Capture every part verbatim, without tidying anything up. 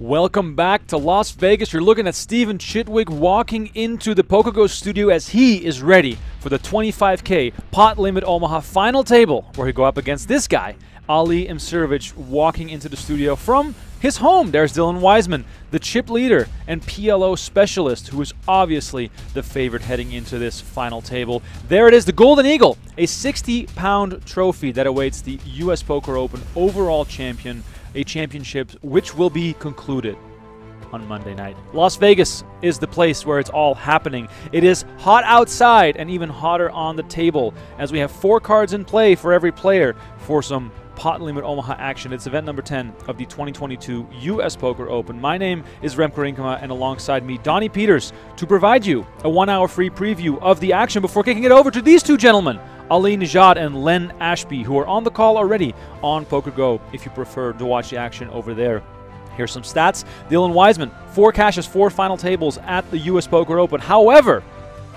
Welcome back to Las Vegas. You're looking at Stephen Chidwick walking into the PokerGO studio as he is ready for the twenty-five K Pot Limit Omaha final table, where he go up against this guy, Ali Imsirovic, walking into the studio from his home. There's Dylan Wiseman, the chip leader and P L O specialist, who is obviously the favorite heading into this final table. There it is, the Golden Eagle, a sixty pound trophy that awaits the U S Poker Open overall champion, a championship which will be concluded on Monday night. Las Vegas is the place where it's all happening. It is hot outside and even hotter on the table, as we have four cards in play for every player for some Pot Limit Omaha action. It's event number ten of the twenty twenty-two U S Poker Open. My name is Remco Rinkema, and alongside me, Donnie Peters, to provide you a one-hour free preview of the action before kicking it over to these two gentlemen, Ali Najad and Len Ashby, who are on the call already on PokerGO if you prefer to watch the action over there. Here's some stats. Dylan Wiseman, four caches, four final tables at the U S Poker Open. However,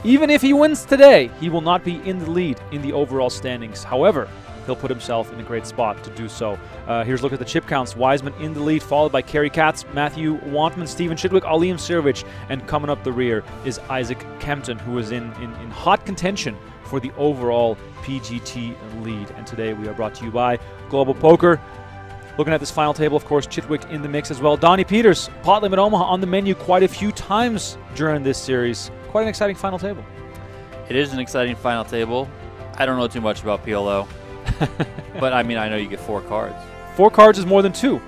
even if he wins today, he will not be in the lead in the overall standings. However, he'll put himself in a great spot to do so. Uh, here's a look at the chip counts. Wiseman in the lead, followed by Cary Katz, Matthew Wantman, Stephen Chidwick, Ali Imsirovic, and coming up the rear is Isaac Kempton, who is in, in, in hot contention for the overall P G T lead. And today we are brought to you by Global Poker. Looking at this final table, of course, Chidwick in the mix as well. Donnie Peters, Pot Limit Omaha on the menu quite a few times during this series. Quite an exciting final table. It is an exciting final table. I don't know too much about P L O. But I mean, I know you get four cards. Four cards is more than two,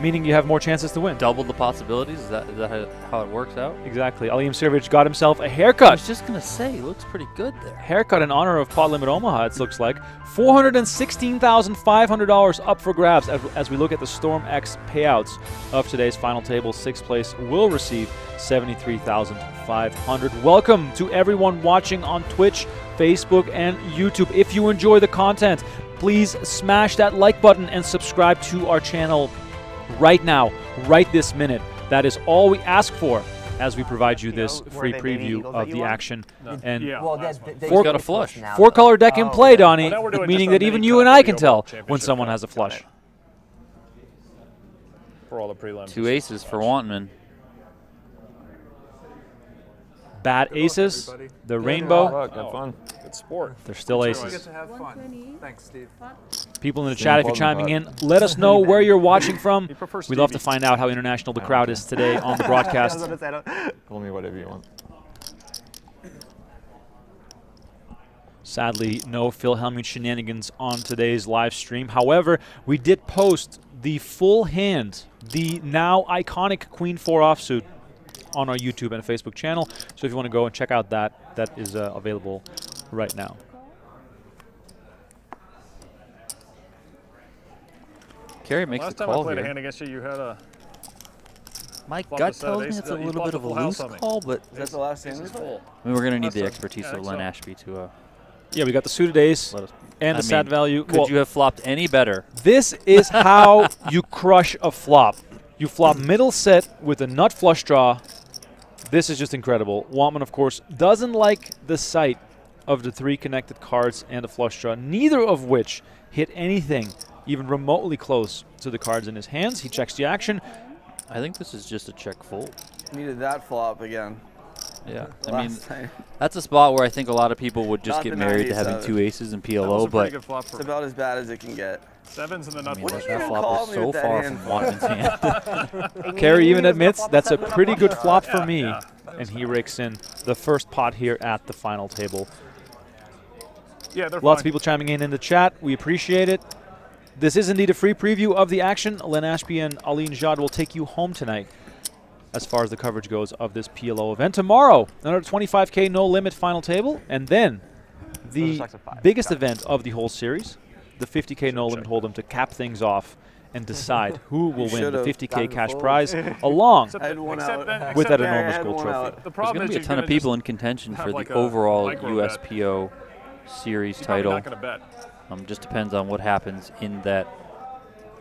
meaning you have more chances to win. Double the possibilities. Is that, is that how it works out? Exactly. Ali Imsirovic got himself a haircut. I was just gonna say, he looks pretty good there. Haircut in honor of Pot Limit Omaha. It looks like four hundred and sixteen thousand five hundred dollars up for grabs as, as we look at the Storm X payouts of today's final table. Sixth place will receive seventy-three thousand five hundred. Welcome to everyone watching on Twitch, Facebook, and YouTube. If you enjoy the content, please smash that like button and subscribe to our channel right now, right this minute. That is all we ask for as we provide you, you this know, free preview of the want? action. No. And yeah, well, that's, that's four, got a flush. Four-color deck in play, oh, Donnie, well, meaning that even you and I can tell when someone has a flush. For all the prelims. Two aces for Wantman. Bad Good aces, luck, the Good rainbow. Good luck. Have fun. Good sport. They're still aces. We get to have fun. Thanks, Steve. People in the Same chat, if you're chiming in, let us know where you're watching from. We'd love to find out how international the crowd is today on the broadcast. Call me whatever you want. Sadly, no Phil Hellmuth shenanigans on today's live stream. However, we did post the full hand, the now iconic Queen four offsuit, on our YouTube and Facebook channel. So if you want to go and check out that, that is uh, available right now. Cary makes the call here. Last time I played a hand against you, you had a... My gut tells me it's a little bit of a loose call, but... Is that the last hand? I mean, we're going to need the expertise of Len Ashby to... Uh, yeah, we got the suited ace and the sad value. Could you have flopped any better? This is how you crush a flop. You flop middle set with a nut flush draw. This is just incredible. Wantman, of course, doesn't like the sight of the three connected cards and a flush draw, neither of which hit anything even remotely close to the cards in his hands. He checks the action. I think this is just a check fold. Needed that flop again. Yeah, I Last mean, time. that's a spot where I think a lot of people would just Not get married to having two aces in P L O, but it's about as bad as it can get. Sevens in the nuts. I mean, that, that flop was so far from Wantman's hand. Cary even admits that's a pretty good flop for me, yeah, yeah. and he rakes in the first pot here at the final table. Yeah, Lots fine. of people chiming in in the chat. We appreciate it. This is indeed a free preview of the action. Len Ashby and Ali Najad will take you home tonight as far as the coverage goes of this P L O event. Tomorrow, another twenty-five K no limit final table, and then the biggest event of the whole series, the fifty K no limit hold'em, to cap things off and decide who will win the fifty K cash prize, along with that enormous gold trophy. There's going to be a ton of people in contention for the overall U S P O series title. Um, just depends on what happens in that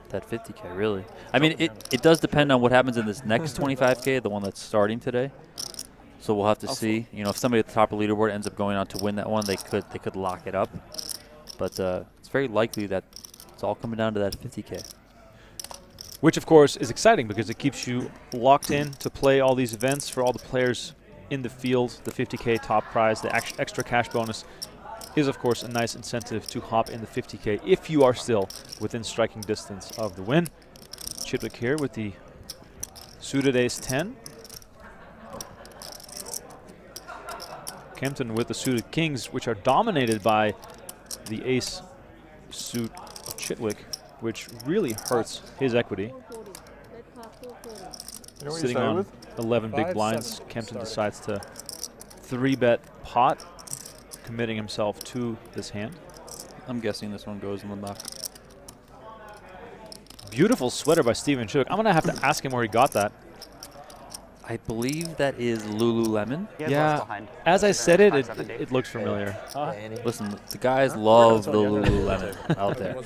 that fifty K, really. I mean, it, it does depend on what happens in this next twenty-five K, the one that's starting today. So we'll have to see. You know, if somebody at the top of the leaderboard ends up going on to win that one, they could they could lock it up. But uh, it's very likely that it's all coming down to that fifty K. which of course is exciting because it keeps you locked in to play all these events for all the players in the field. The fifty K top prize, the extra cash bonus is of course a nice incentive to hop in the fifty K if you are still within striking distance of the win. Chidwick here with the suited ace ten. Kempton with the suited kings, which are dominated by the ace suit of Chidwick, which really hurts his equity. You know, sitting on eleven Five, big blinds, seven. Kempton Sorry. decides to three bet pot, committing himself to this hand. I'm guessing this one goes in the muck. Beautiful sweater by Stephen Chidwick. I'm going to have to ask him where he got that. I believe that is Lululemon. Yeah, as I said it, it, it, it looks familiar. Uh, Listen, the guys love the Lululemon out there.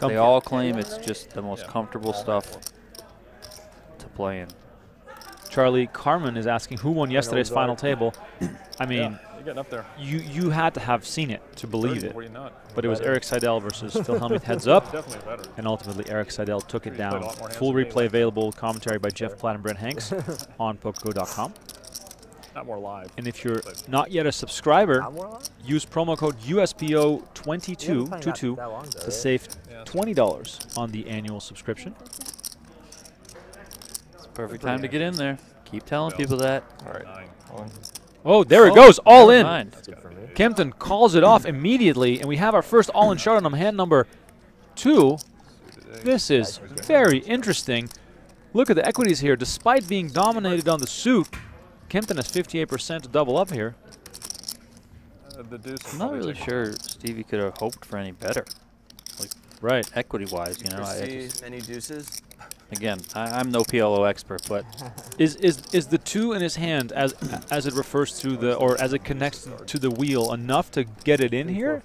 They all claim it's just the most comfortable stuff to play in. Charlie Carmen is asking who won yesterday's final table. I mean, you you had to have seen it to believe it. But it was Eric Seidel versus Phil Hellmuth heads up, and ultimately Eric Seidel took it down. Full replay available, commentary by Jeff Platt and Brent Hanks on PokerGo dot com. Not more live. And if you're not yet a subscriber, use promo code U S P O twenty-two twenty-two to save twenty dollars on the annual subscription. It's perfect time to get in there. Keep telling people that. All right. Oh, there it goes, all in. Kempton calls it off immediately, and we have our first all-in shot on hand number two. This is very interesting. Look at the equities here. Despite being dominated on the suit, Kempton has fifty-eight percent to double up here. I'm not really sure Stevie could have hoped for any better. Like, right. Equity-wise, you know. I any deuces? Again, I, I'm no P L O expert, but is is is the two in his hand as as it refers to the or as it connects to the wheel enough to get it in here?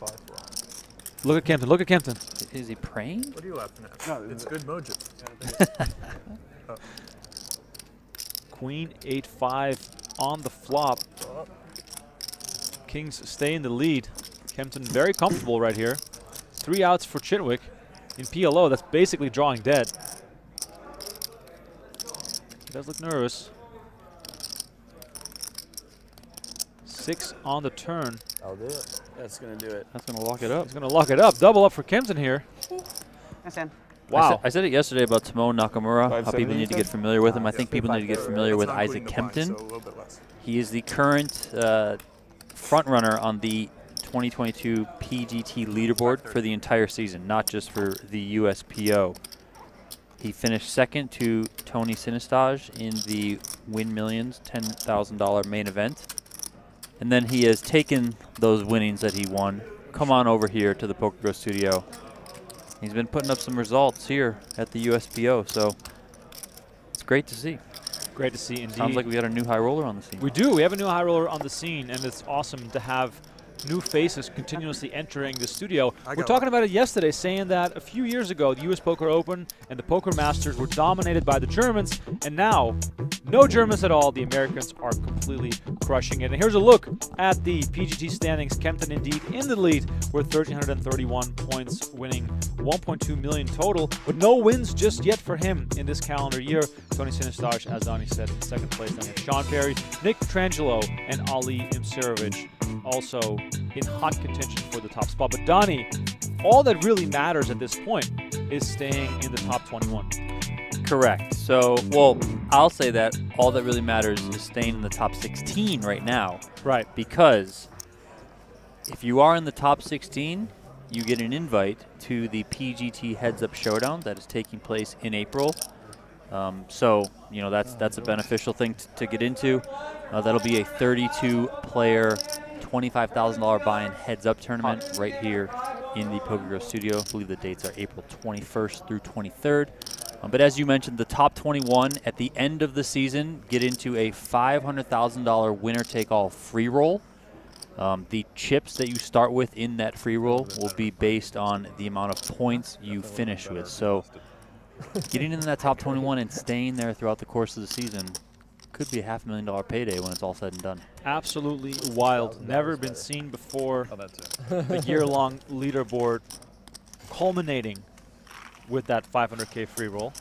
Look at Kempton! Look at Kempton! Is he praying? What are you laughing at? No, it's good mojo. oh. Queen eight five on the flop. Kings stay in the lead. Kempton very comfortable right here. Three outs for Chidwick. In P L O, that's basically drawing dead. He does look nervous. Six on the turn. I'll do it. That's going to do it. That's going to lock it up. He's going to lock it up. Double up for Kempton here. That's in. Wow. I said, I said it yesterday about Tomo Nakamura, how people need to get familiar with him. I think people need to get familiar with Isaac Kempton. He is the current uh, front runner on the twenty twenty-two P G T leaderboard for the entire season, not just for the U S P O. He finished second to Tony Sinistage in the Win Millions ten thousand dollar main event. And then he has taken those winnings that he won, come on over here to the PokerGo studio. He's been putting up some results here at the U S P O, so it's great to see. Great to see indeed. Sounds like we got a new high roller on the scene. We do. We have a new high roller on the scene, and it's awesome to have new faces continuously entering the studio. We're talking about it yesterday, saying that a few years ago, the U S Poker Open and the Poker Masters were dominated by the Germans, and now, no Germans at all. The Americans are completely crushing it. And here's a look at the P G T standings. Kempton indeed in the lead with one thousand three hundred thirty-one points, winning one point two million total, but no wins just yet for him in this calendar year. Tony Sinistage, as Donnie said, in second place. Then Sean Perry, Nick Trangelo, and Ali Imsirovic also in hot contention for the top spot. But Donnie, all that really matters at this point is staying in the top twenty-one. Correct. So, well, I'll say that all that really matters is staying in the top sixteen right now. Right. Because if you are in the top sixteen, you get an invite to the P G T Heads Up Showdown that is taking place in April. Um, so, you know, that's that's a beneficial thing to, to get into. Uh, that'll be a thirty-two player twenty-five thousand dollar buy-in heads-up tournament right here in the PokerGo studio. I believe the dates are April twenty-first through twenty-third. Um, but as you mentioned, the top twenty-one at the end of the season get into a five hundred thousand dollar winner-take-all free roll. Um, the chips that you start with in that free roll will be based on the amount of points you finish with. So getting into that top twenty-one and staying there throughout the course of the season could be a half million dollar payday when it's all said and done. Absolutely wild. Never been seen before. Oh, that's it. A year-long leaderboard culminating with that five hundred K free roll.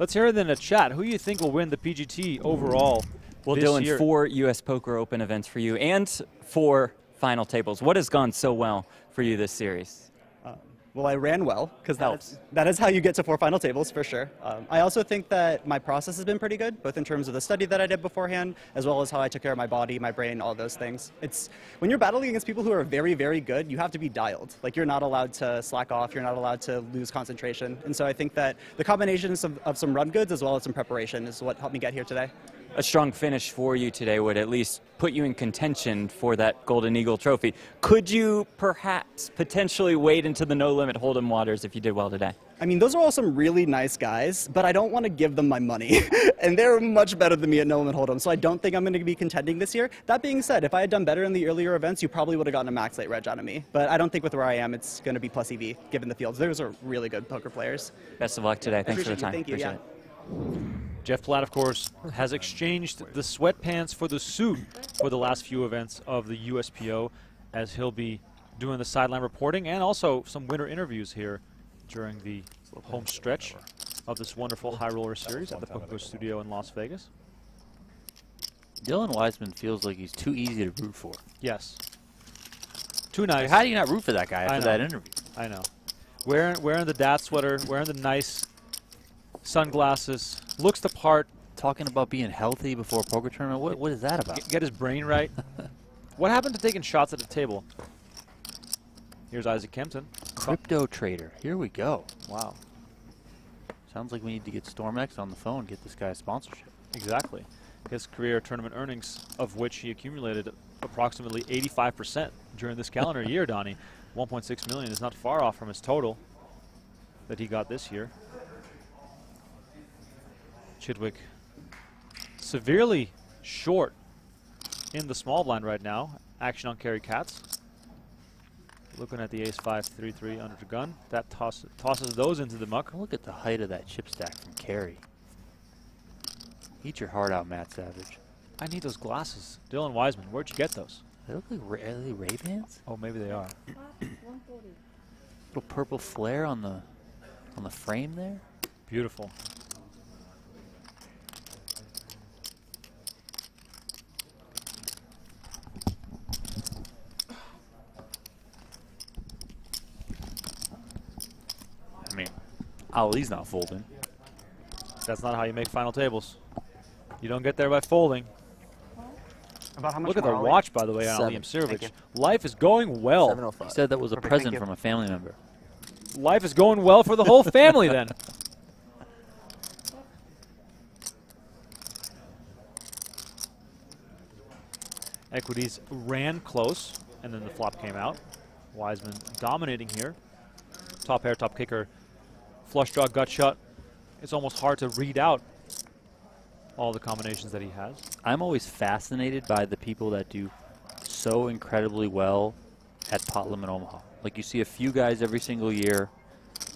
Let's hear it in the chat. Who do you think will win the P G T overall? Well, this Dylan, year? four U S Poker Open events for you and four final tables. What has gone so well for you this series? Uh, well, I ran well, because that, that is how you get to four final tables, for sure. Um, I also think that my process has been pretty good, both in terms of the study that I did beforehand, as well as how I took care of my body, my brain, all those things. It's, when you're battling against people who are very, very good, you have to be dialed. Like, you're not allowed to slack off, you're not allowed to lose concentration. And so I think that the combinations of, of some run goods as well as some preparation is what helped me get here today. A strong finish for you today would at least put you in contention for that Golden Eagle trophy. Could you perhaps potentially wade into the no limit hold'em waters if you did well today? I mean, those are all some really nice guys, but I don't want to give them my money. And they're much better than me at no limit hold'em, so I don't think I'm going to be contending this year. That being said, if I had done better in the earlier events, you probably would have gotten a max late reg out of me. But I don't think with where I am, it's going to be plus E V, given the fields. Those are really good poker players. Best of luck today. Thanks for the time. Thank you. Appreciate it. Jeff Platt, of course, has exchanged the sweatpants for the suit for the last few events of the U S P O, as he'll be doing the sideline reporting and also some winter interviews here during the home stretch of this wonderful High Roller Series at the PokerGO Studio in Las Vegas. Dylan Wiseman feels like he's too easy to root for. Yes. Too nice. How do you not root for that guy after that interview? I know. Wearing, wearing the dad sweater, wearing the nice sunglasses, looks the part. Talking about being healthy before a poker tournament, what, what is that about? Get, get his brain right. What happened to taking shots at the table? Here's Isaac Kempton. Crypto trader, here we go. Wow. Sounds like we need to get StormX on the phone, get this guy a sponsorship. Exactly. His career tournament earnings, of which he accumulated approximately eighty-five percent during this calendar year, Donnie. one point six million is not far off from his total that he got this year. Chidwick severely short in the small blind right now. Action on Cary Katz. Looking at the ace five three three under the gun. That toss, tosses those into the muck. Look at the height of that chip stack from Cary. Eat your heart out, Matt Savage. I need those glasses. Dylan Wiseman, where'd you get those? They look like Ra- are they Ray-Bans? Oh, maybe they are. Little purple flare on the on the frame there. Beautiful. Ali's not folding. That's not how you make final tables. You don't get there by folding. About how much Look at the Ali? watch, by the way, on Ali Imsirovic. Life is going well. He said that was a Perfect. present from a family member. Life is going well for the whole family, then. Equities ran close, and then the flop came out. Wiseman dominating here. Top pair, top kicker. Flush draw, gut shot. It's almost hard to read out all the combinations that he has. I'm always fascinated by the people that do so incredibly well at Pot Limit Omaha. Like, you see a few guys every single year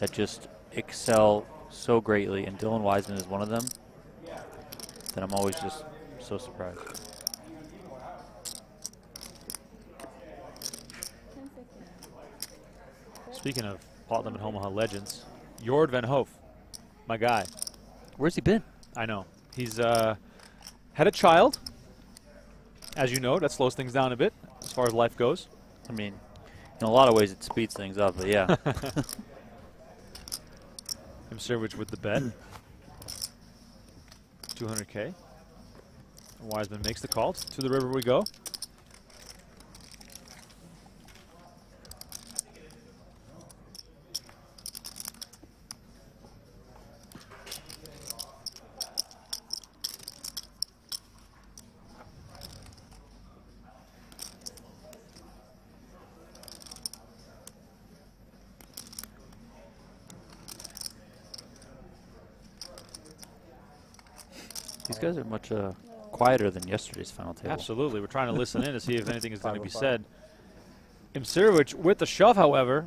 that just excel so greatly, and Dylan Wiseman is one of them, that I'm always just so surprised. Speaking of Pot Limit Omaha legends, Jord van Hoof, my guy. Where's he been? I know. He's uh, had a child. As you know, that slows things down a bit as far as life goes. I mean, in a lot of ways it speeds things up, but yeah. Imsirovic with the bet. two hundred K. Wiseman makes the call. To the river we go. Guys are much uh, quieter than yesterday's final table. Absolutely. We're trying to listen in to see if anything is going to be said. Imsirovic with the shove, however.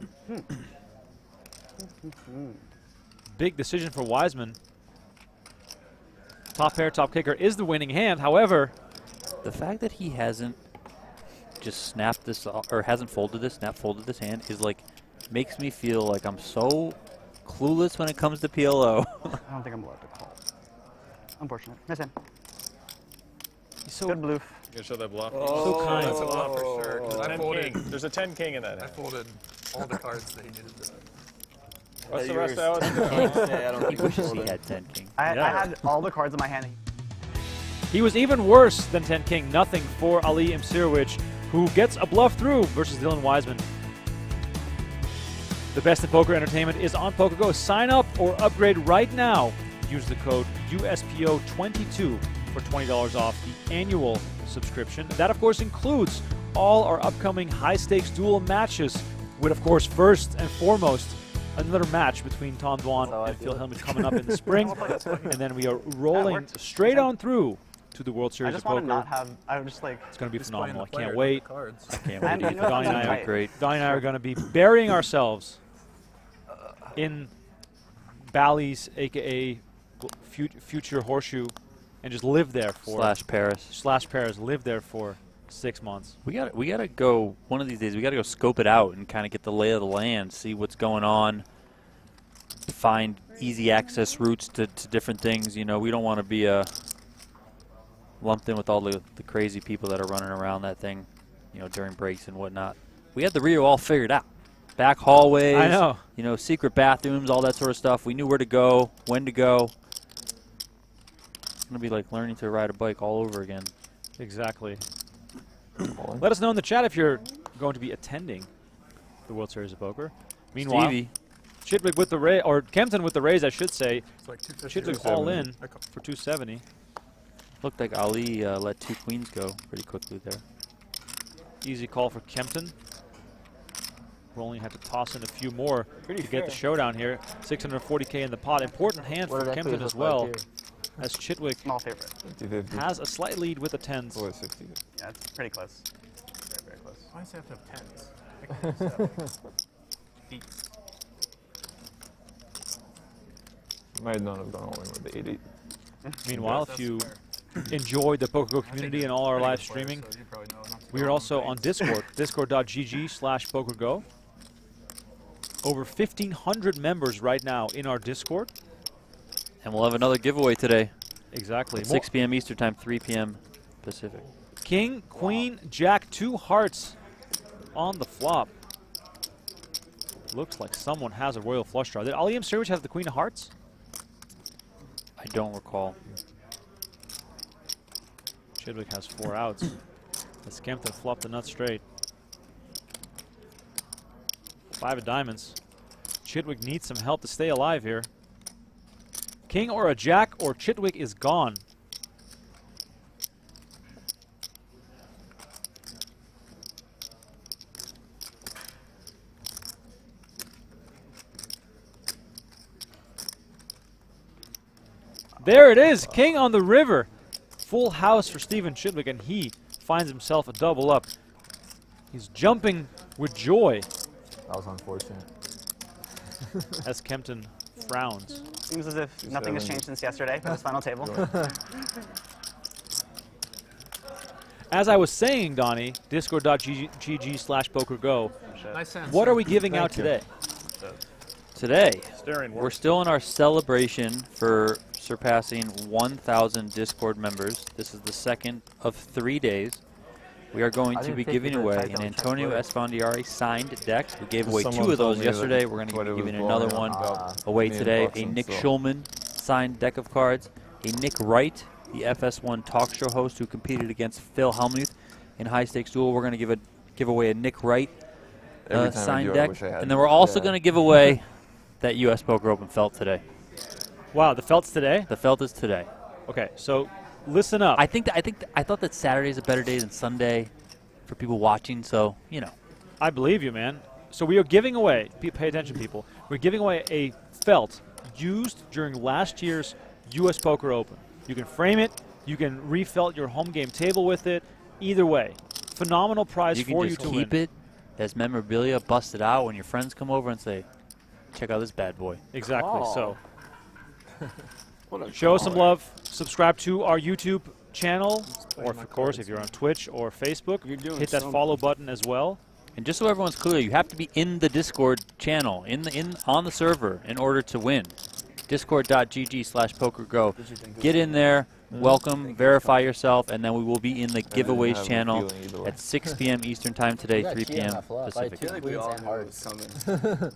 Big decision for Wiseman. Top pair, top kicker is the winning hand. However, the fact that he hasn't just snapped this off, or hasn't folded this, snap folded this hand, is like, makes me feel like I'm so clueless when it comes to P L O. I don't think I'm allowed to call. That's unfortunate. Miss him. He's so good bluff. You gonna show that bluff? Oh, so kind. That's a bluff for sure. Oh, I folded. There's a ten king in that hand. I folded all the cards that he needed. What's the rest out? I don't think he had ten king. I, yeah. I had all the cards in my hand. He was even worse than ten king. Nothing for Ali Imsirovic, who gets a bluff through versus Dylan Wiseman. The best in poker entertainment is on PokerGO. Sign up or upgrade right now. Use the code U S P O twenty-two for twenty dollars off the annual subscription. That, of course, includes all our upcoming high-stakes dual matches with, of course, first and foremost, another match between Tom Dwan oh, and Phil Hellmuth coming up in the spring. And then we are rolling straight on through to the World Series of Poker. I just want to not have, I was just like... It's going to be phenomenal. I can't wait. I can't wait. Donnie and I are, Don are going to be burying ourselves in Bally's, a k a future Horseshoe, and just live there for... Slash Paris. Slash Paris. Live there for six months. We got we got to go, one of these days, we got to go scope it out and kind of get the lay of the land, see what's going on, find easy access routes to, to different things. You know, we don't want to be a... lumped in with all the, the crazy people that are running around that thing, you know, during breaks and whatnot. We had the Rio all figured out. Back hallways, I know. You know, secret bathrooms, all that sort of stuff. We knew where to go, when to go. It's going to be like learning to ride a bike all over again. Exactly. Let us know in the chat if you're going to be attending the World Series of Poker. Meanwhile, Stevie. Chidwick with the raise, or Kempton with the raise, I should say. It's like Chidwick all in for two seventy. Looked like Ali uh, let two queens go pretty quickly there. Easy call for Kempton. We'll only have to toss in a few more pretty to fair. Get the showdown here. six forty K in the pot. Important hand what for Kempton as well, like as Chidwick has a slight lead with the tens. Oh, yeah, it's pretty close. Very, very close. Why does it have to have tens? I think might not have gone all in with the eight eight. Meanwhile, if you... enjoy the PokerGO community and all our live streaming. We are also on Discord, discord dot g g slash PokerGO. Over fifteen hundred members right now in our Discord. And we'll have another giveaway today. Exactly. six p m Eastern Time, three p m Pacific. King, Queen, Jack, two hearts on the flop. Looks like someone has a royal flush draw. Did Ali Imsirovic have the Queen of Hearts? I don't recall. Chidwick has four outs. That's Kempton flopped the nut straight. Five of diamonds. Chidwick needs some help to stay alive here. King or a jack or Chidwick is gone. There it is, King on the river. Full house for Stephen Chidwick, and he finds himself a double up. He's jumping with joy. That was unfortunate. As Kempton frowns. Seems as if Just nothing has changed since yesterday for this final table. As I was saying, Donnie, discord dot g g slash PokerGO, what are we giving Thank out today? You. Today, we're still in our celebration for surpassing one thousand Discord members. This is the second of three days. We are going to be giving away an Antonio Esfandiari signed deck. We gave away two of those yesterday. We're going to be giving another one away today. A Nick Schulman signed deck of cards. A Nick Wright, the F S one talk show host who competed against Phil Hellmuth in High Stakes Duel. We're going to give a give away a Nick Wright uh, signed deck. And then we're also going to give away that U S Poker Open felt today. Wow, the felt's today? The felt is today. Okay, so listen up. I think th I think th I thought that Saturday is a better day than Sunday for people watching, so, you know. I believe you, man. So we are giving away, pay attention, people. We're giving away a felt used during last year's U S Poker Open. You can frame it. You can refelt your home game table with it. Either way, phenomenal prize you for you to win. You can just keep it as memorabilia, bust it out when your friends come over and say, check out this bad boy. Exactly, oh. so. Show us some love. Subscribe to our YouTube channel, or of course, if you're on Twitch or Facebook, hit that follow button as well. And just so everyone's clear, you have to be in the Discord channel, in the in on the server, in order to win. discord dot g g slash poker go. Get in there, welcome, verify yourself, and then we will be in the giveaways channel at six p m Eastern time today, three p m Pacific. I feel like we all knew it was coming.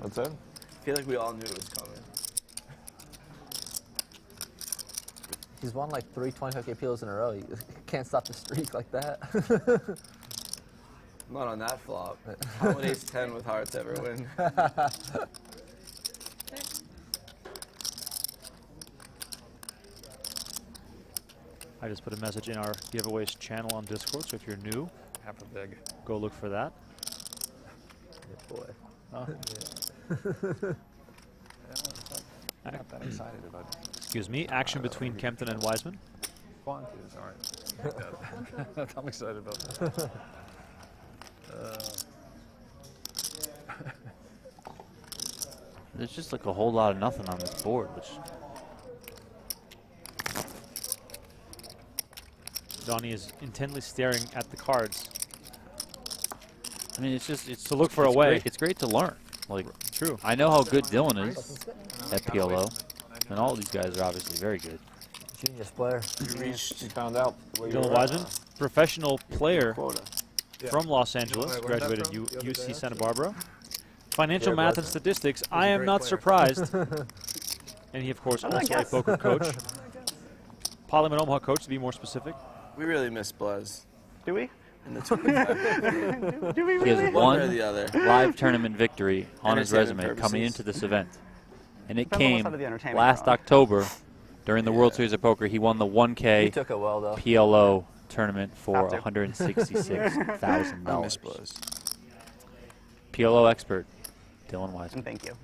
What's that? I feel like we all knew it was coming. He's won like three twenty-five K appeals in a row. He can't stop the streak like that. Not on that flop. How would ace ten with hearts ever win? I just put a message in our giveaways channel on Discord, so if you're new, half a big, go look for that. Good boy. Oh. Yeah. I'm not that excited about it. Excuse me, action uh, between Kempton and Wiseman. All right. I'm excited about that. Uh. There's just like a whole lot of nothing on this board. Which Donnie is intently staring at the cards. I mean, it's just it's to look for a way. Great. It's great to learn. Like, true. I know how good Dylan is at P L O, and all these guys are obviously very good. Genius player. You reached. You found out. Dylan Wiseman, professional player yeah. from Los Angeles, graduated from? U C Santa Barbara. Financial yeah, math and statistics. He's I am not player. surprised. And he, of course, also a poker coach. Pot Limit Omaha coach, to be more specific. We really miss Buzz. Do we? In the do, do we really? He has one, one the other. live tournament victory on his resume purposes. coming into this event. And it Depends came last wrong. October during the yeah. World Series of Poker. He won the one K well, P L O tournament for one hundred sixty-six thousand dollars. P L O expert, Dylan Wiseman. Thank you.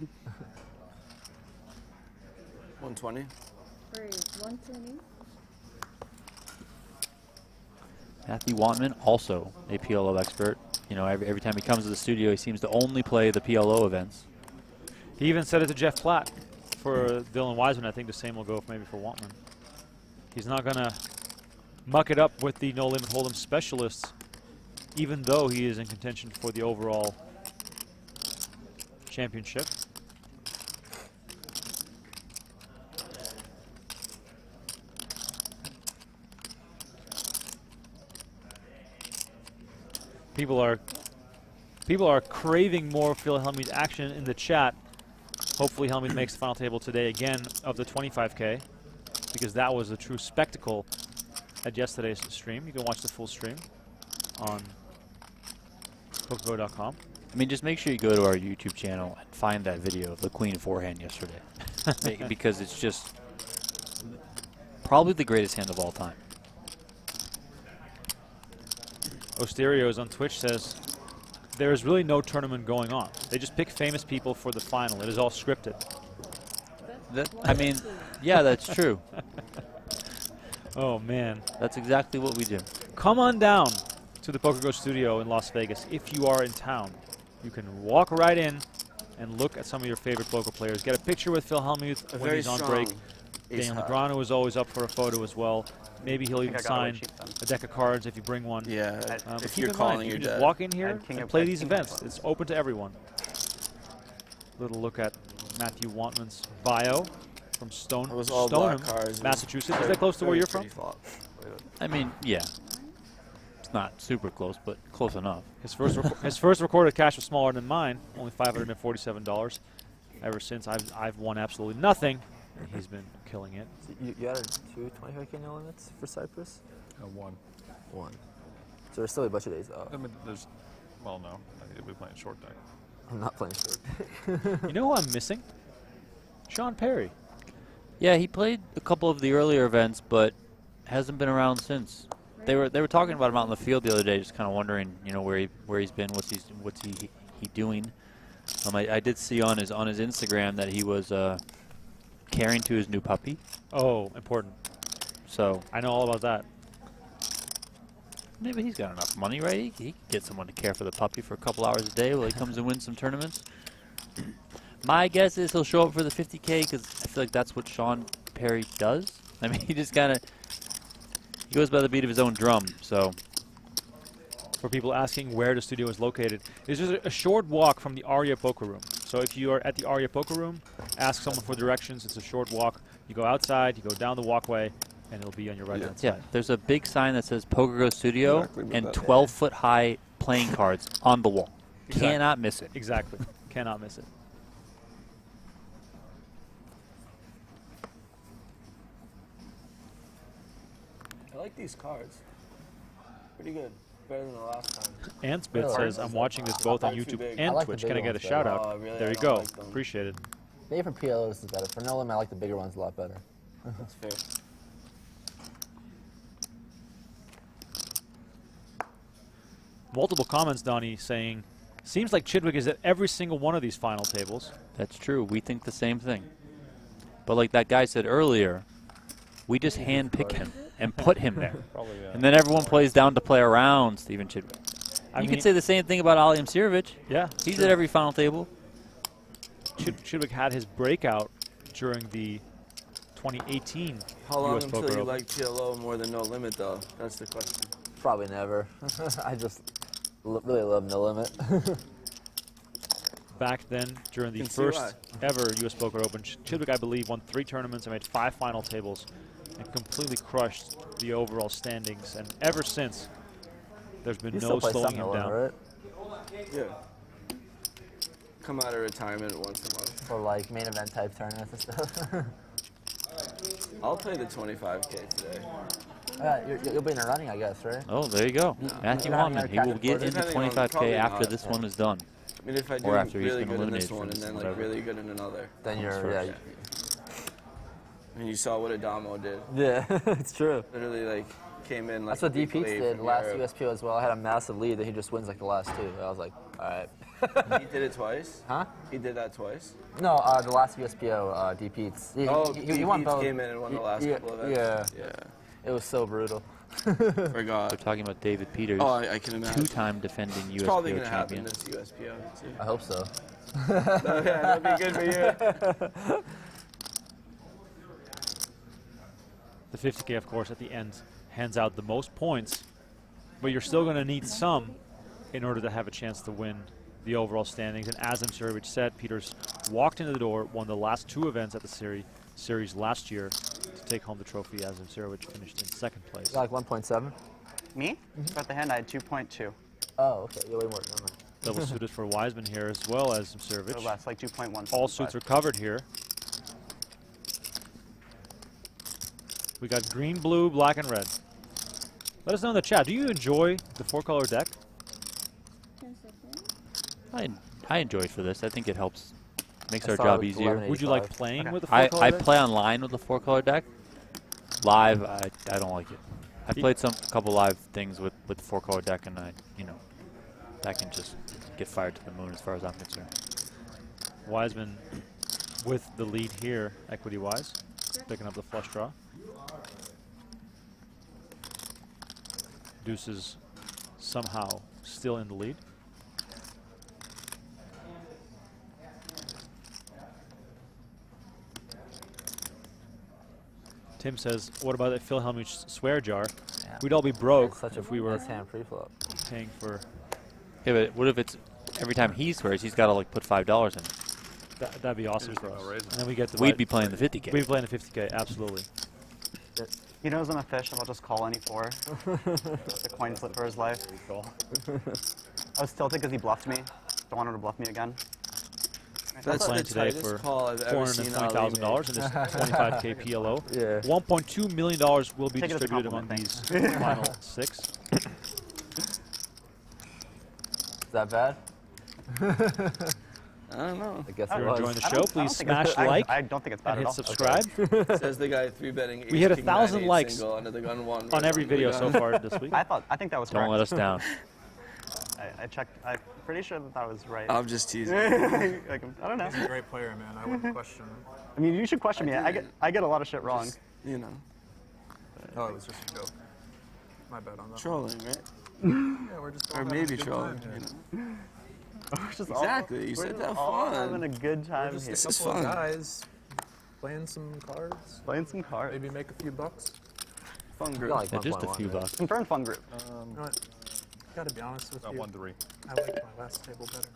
one twenty. one twenty. Matthew Wantman, also a P L O expert. You know, every, every time he comes to the studio, he seems to only play the P L O events. He even said it to Jeff Platt for mm. Dylan Wiseman. I think the same will go maybe for Wantman. He's not going to muck it up with the No Limit Hold'em specialists, even though he is in contention for the overall championship. People are, people are craving more Phil Hellmuth action in the chat. Hopefully Hellmuth makes the final table today again of the twenty-five K, because that was a true spectacle at yesterday's stream. You can watch the full stream on poker go dot com. I mean, just make sure you go to our YouTube channel and find that video of the queen forehand yesterday, because it's just probably the greatest hand of all time. Osterios on Twitch says, there is really no tournament going on. They just pick famous people for the final. It is all scripted. That, I mean, yeah, that's true. Oh, man. That's exactly what we do. Come on down to the PokerGO Studio in Las Vegas if you are in town. You can walk right in and look at some of your favorite poker players. Get a picture with Phil Hellmuth when he's on break. Daniel Negreanu is always up for a photo as well. Maybe he'll even sign a deck of cards if you bring one. Yeah, um, if you're calling your dad. You can just walk in here and play these events. It's open to everyone. Little look at Matthew Wantman's bio from Stone, Stoneham, Massachusetts. Is that close to where you're from? I mean, yeah. It's not super close, but close enough. His first, his first recorded cash was smaller than mine, only five hundred forty-seven dollars. Ever since, I've, I've won absolutely nothing. He's been killing it. So you, you had a two twenty-five K no limits for Cyprus? Uh, one. One. So there's still a bunch of days off. I mean, there's, well, no. I'll be playing short deck. I'm not playing short deck. You know who I'm missing? Sean Perry. Yeah, he played a couple of the earlier events, but hasn't been around since. They were they were talking about him out in the field the other day, just kind of wondering, you know, where he where he's been, what's he's what's he he, he doing. Um, I, I did see on his on his Instagram that he was. Uh, Caring to his new puppy. Oh, important. So I know all about that. Maybe he's got enough money, right? He, he can get someone to care for the puppy for a couple hours a day while he comes and wins some tournaments. My guess is he'll show up for the fifty K because I feel like that's what Sean Perry does. I mean, he just kind of he goes by the beat of his own drum. So, for people asking where the studio is located, it's just a, a short walk from the Aria poker room. So if you are at the Aria Poker Room, ask someone for directions. It's a short walk. You go outside, you go down the walkway, and it'll be on your right hand yeah. side. Yeah, there's a big sign that says PokerGO Studio exactly and twelve-foot-high yeah. playing cards on the wall. Exactly. Cannot miss it. Exactly. Cannot miss it. I like these cards. Pretty good. Better than the last time. Antsbit really says, I'm watching this both on YouTube and like Twitch. Can I get a shout out? Oh, really, there you go. Like Appreciate it. The different P L Os is better. For Nolan, I like the bigger ones a lot better. That's fair. Multiple comments, Donnie, saying, seems like Chidwick is at every single one of these final tables. That's true. We think the same thing. But like that guy said earlier, we just hand pick him and put him there. Probably, yeah. And then everyone plays down to play around Stephen Chidwick. I you mean, can say the same thing about Ali Imsirovic. Yeah. He's true. At every final table. Chid Chidwick had his breakout during the twenty eighteen How long U S until Poker you Open. Like P L O more than No Limit, though? That's the question. Probably never. I just really love No Limit. Back then, during the first ever U S Poker Open, Chidwick, I believe, won three tournaments and made five final tables and completely crushed the overall standings. And ever since, there's been you no slowing him down. Right? Yeah. Come out of retirement once a month. Or like main event type tournaments and stuff. I'll play the twenty-five K today. Uh, you're, you'll be in the running, I guess, right? Oh, there you go. No. Matthew Wantman, he will get into twenty-five K after this one is done. I mean, if I do really good in this one and then like really good in another. Then you're, yeah. I mean, you saw what Adamo did. Yeah, it's true. Literally, like, came in like. That's what D Pete's did last U S P O as well. I had a massive lead that he just wins like the last two. I was like, all right. He did it twice? Huh? He did that twice? No, uh, the last U S P O, uh, D Pete's. He, oh, he, he, he won both. Came in and won the last yeah, couple of events. Yeah. Yeah. It was so brutal. Forgot. We're talking about David Peters. Oh, I, I can imagine. Two-time defending U S P O probably gonna champion. It's probably going to happen this U S P O, too. I hope so. No, yeah, that'd be good for you. The fifty K, of course, at the end hands out the most points, but you're still going to need some in order to have a chance to win the overall standings. And as Imsirovic said, Peters walked into the door, won the last two events at the series series last year to take home the trophy as Imsirovic finished in second place. Like one point seven? Me? Mm-hmm. About the hand, I had two point two. Oh, okay. You're way more than that. Double suited for Wiseman here as well as Imsirovic. Or less, like two point one. All suits recovered here. We got green, blue, black, and red. Let us know in the chat. Do you enjoy the four-color deck? I I enjoy it for this. I think it helps. Makes I our job easier. Would you like playing okay. with the four-color deck? I play online with the four-color deck. Live, I, I don't like it. I played some a couple live things with with the four-color deck, and I you know that can just get fired to the moon as far as I'm concerned. Wiseman with the lead here, equity-wise, picking up the flush draw. Deuces somehow still in the lead. Tim says, what about that Phil Hellmuth swear jar? Yeah. We'd all be broke such if we were nice hand pre-flop. Paying for... Yeah, but what if it's every time he swears, he's got to like put five dollars in it? That, that'd be awesome for us. And then we get the We'd be playing the fifty K. We'd be playing the fifty K, absolutely. He knows I'm a fish, and I'll just call any four. The coin flip for his life. I was tilted because he bluffed me. Don't want him to bluff me again. That's playing today for four hundred twenty thousand dollars in this twenty-five K P L O. Yeah. one point two million dollars will be Take distributed among these final six. Is that bad? I don't know. I guess if you're enjoying the show, please smash like. I don't think it's bad at all. Hit subscribe. Okay. Says the guy three betting. We hit a thousand likes on every video so far this week. I thought. I think that was. Don't let us down. I, I checked. I'm pretty sure that that was right. I'm just teasing. Like, I don't know. He's a great player, man. I wouldn't question him. I mean, you should question me. I get. I get a lot of shit wrong. Just, you know. Oh, it was just a joke. My bad on that. Trolling, right? Yeah, we're just. Or maybe trolling. You know. Exactly, all, you said that fun. Having a good time just, here. This is fun. Guys, playing some cards. Playing some cards. Maybe make a few bucks. Fun group. Like yeah, just a few bucks. Confirmed fun group. Um, you know what? Gotta be honest with you. I won three. I like my last table better.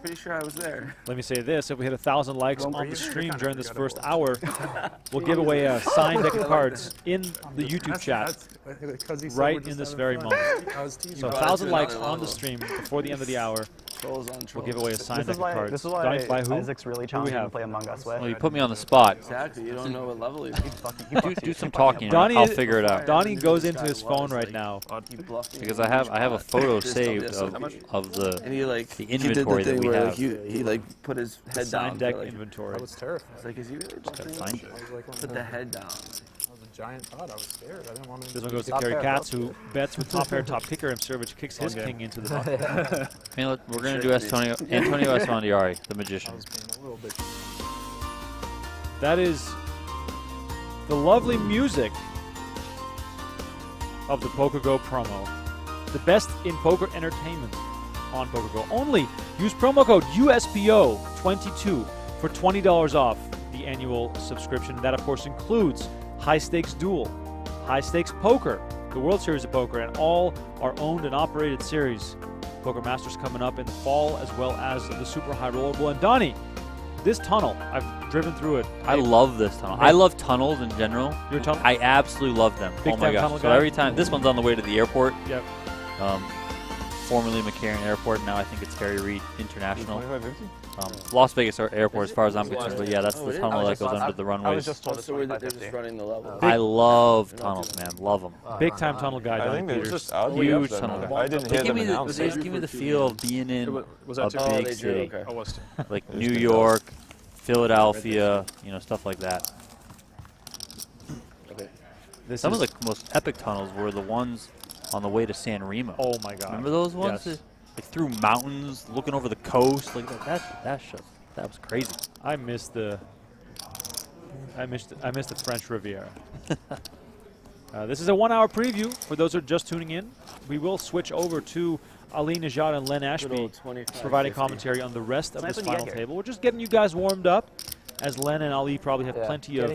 Pretty sure I was there. Let me say this, if we hit a thousand likes Lumber on the stream during this first hour, we'll give away a signed deck of cards in the YouTube chat right in this very moment. So a thousand likes on the stream before the end of the hour, we'll give away a signed deck of cards. This is why Isaac's really challenging to play Among Us with. Well, you put me on the spot. Exactly, you don't know what level he's on. Do some talking, I'll figure it out. Donnie goes into his phone right now because I have I have a photo saved of the inventory that we have. Like he, he like put his head down. Deck like, inventory. I was terrified. I was like, is he really playing? Put the head down. I was a giant pot. I was scared. I didn't want to. This one goes to Cary Katz, who bets with top pair, top kicker. Imsirovic kicks his king into the top. I mean, look, we're gonna do Antonio Antonio Esfandiari, the magician. That is the lovely music of the PokerGO promo, the best in poker entertainment. On PokerGO only. Use promo code U S P O twenty-two for twenty dollars off the annual subscription. That, of course, includes High Stakes Duel, High Stakes Poker, the World Series of Poker, and all our owned and operated series. Poker Masters coming up in the fall, as well as the Super High Roller Bowl. And Donnie, this tunnel, I've driven through it. I love this tunnel. I love tunnels in general. Your tunnel? I absolutely love them. Big oh my gosh. So every time, this one's on the way to the airport. Yep. Um, formerly McCarran Airport, now I think it's Harry Reid International. Um, Las Vegas Airport, as far as I'm concerned, but yeah, that's the tunnel that goes under the runways. I was just told they're just running the level. I love tunnels, man. Love them. Big time tunnel guy, David Peters. Huge tunnel guy. They give me the, they just give me the feel of being in a big city, like New York, Philadelphia, you know, stuff like that. Some of the most epic tunnels were the ones on the way to San Remo. Oh my God! Remember those ones? Yes. Like through mountains, looking over the coast. Like that. That, that shit. That was crazy. I missed the. I missed. I missed the French Riviera. uh, this is a one-hour preview for those who are just tuning in. We will switch over to Ali Najad and Len Ashby providing commentary on the rest of this final table. We're just getting you guys warmed up, as Len and Ali probably have yeah. plenty of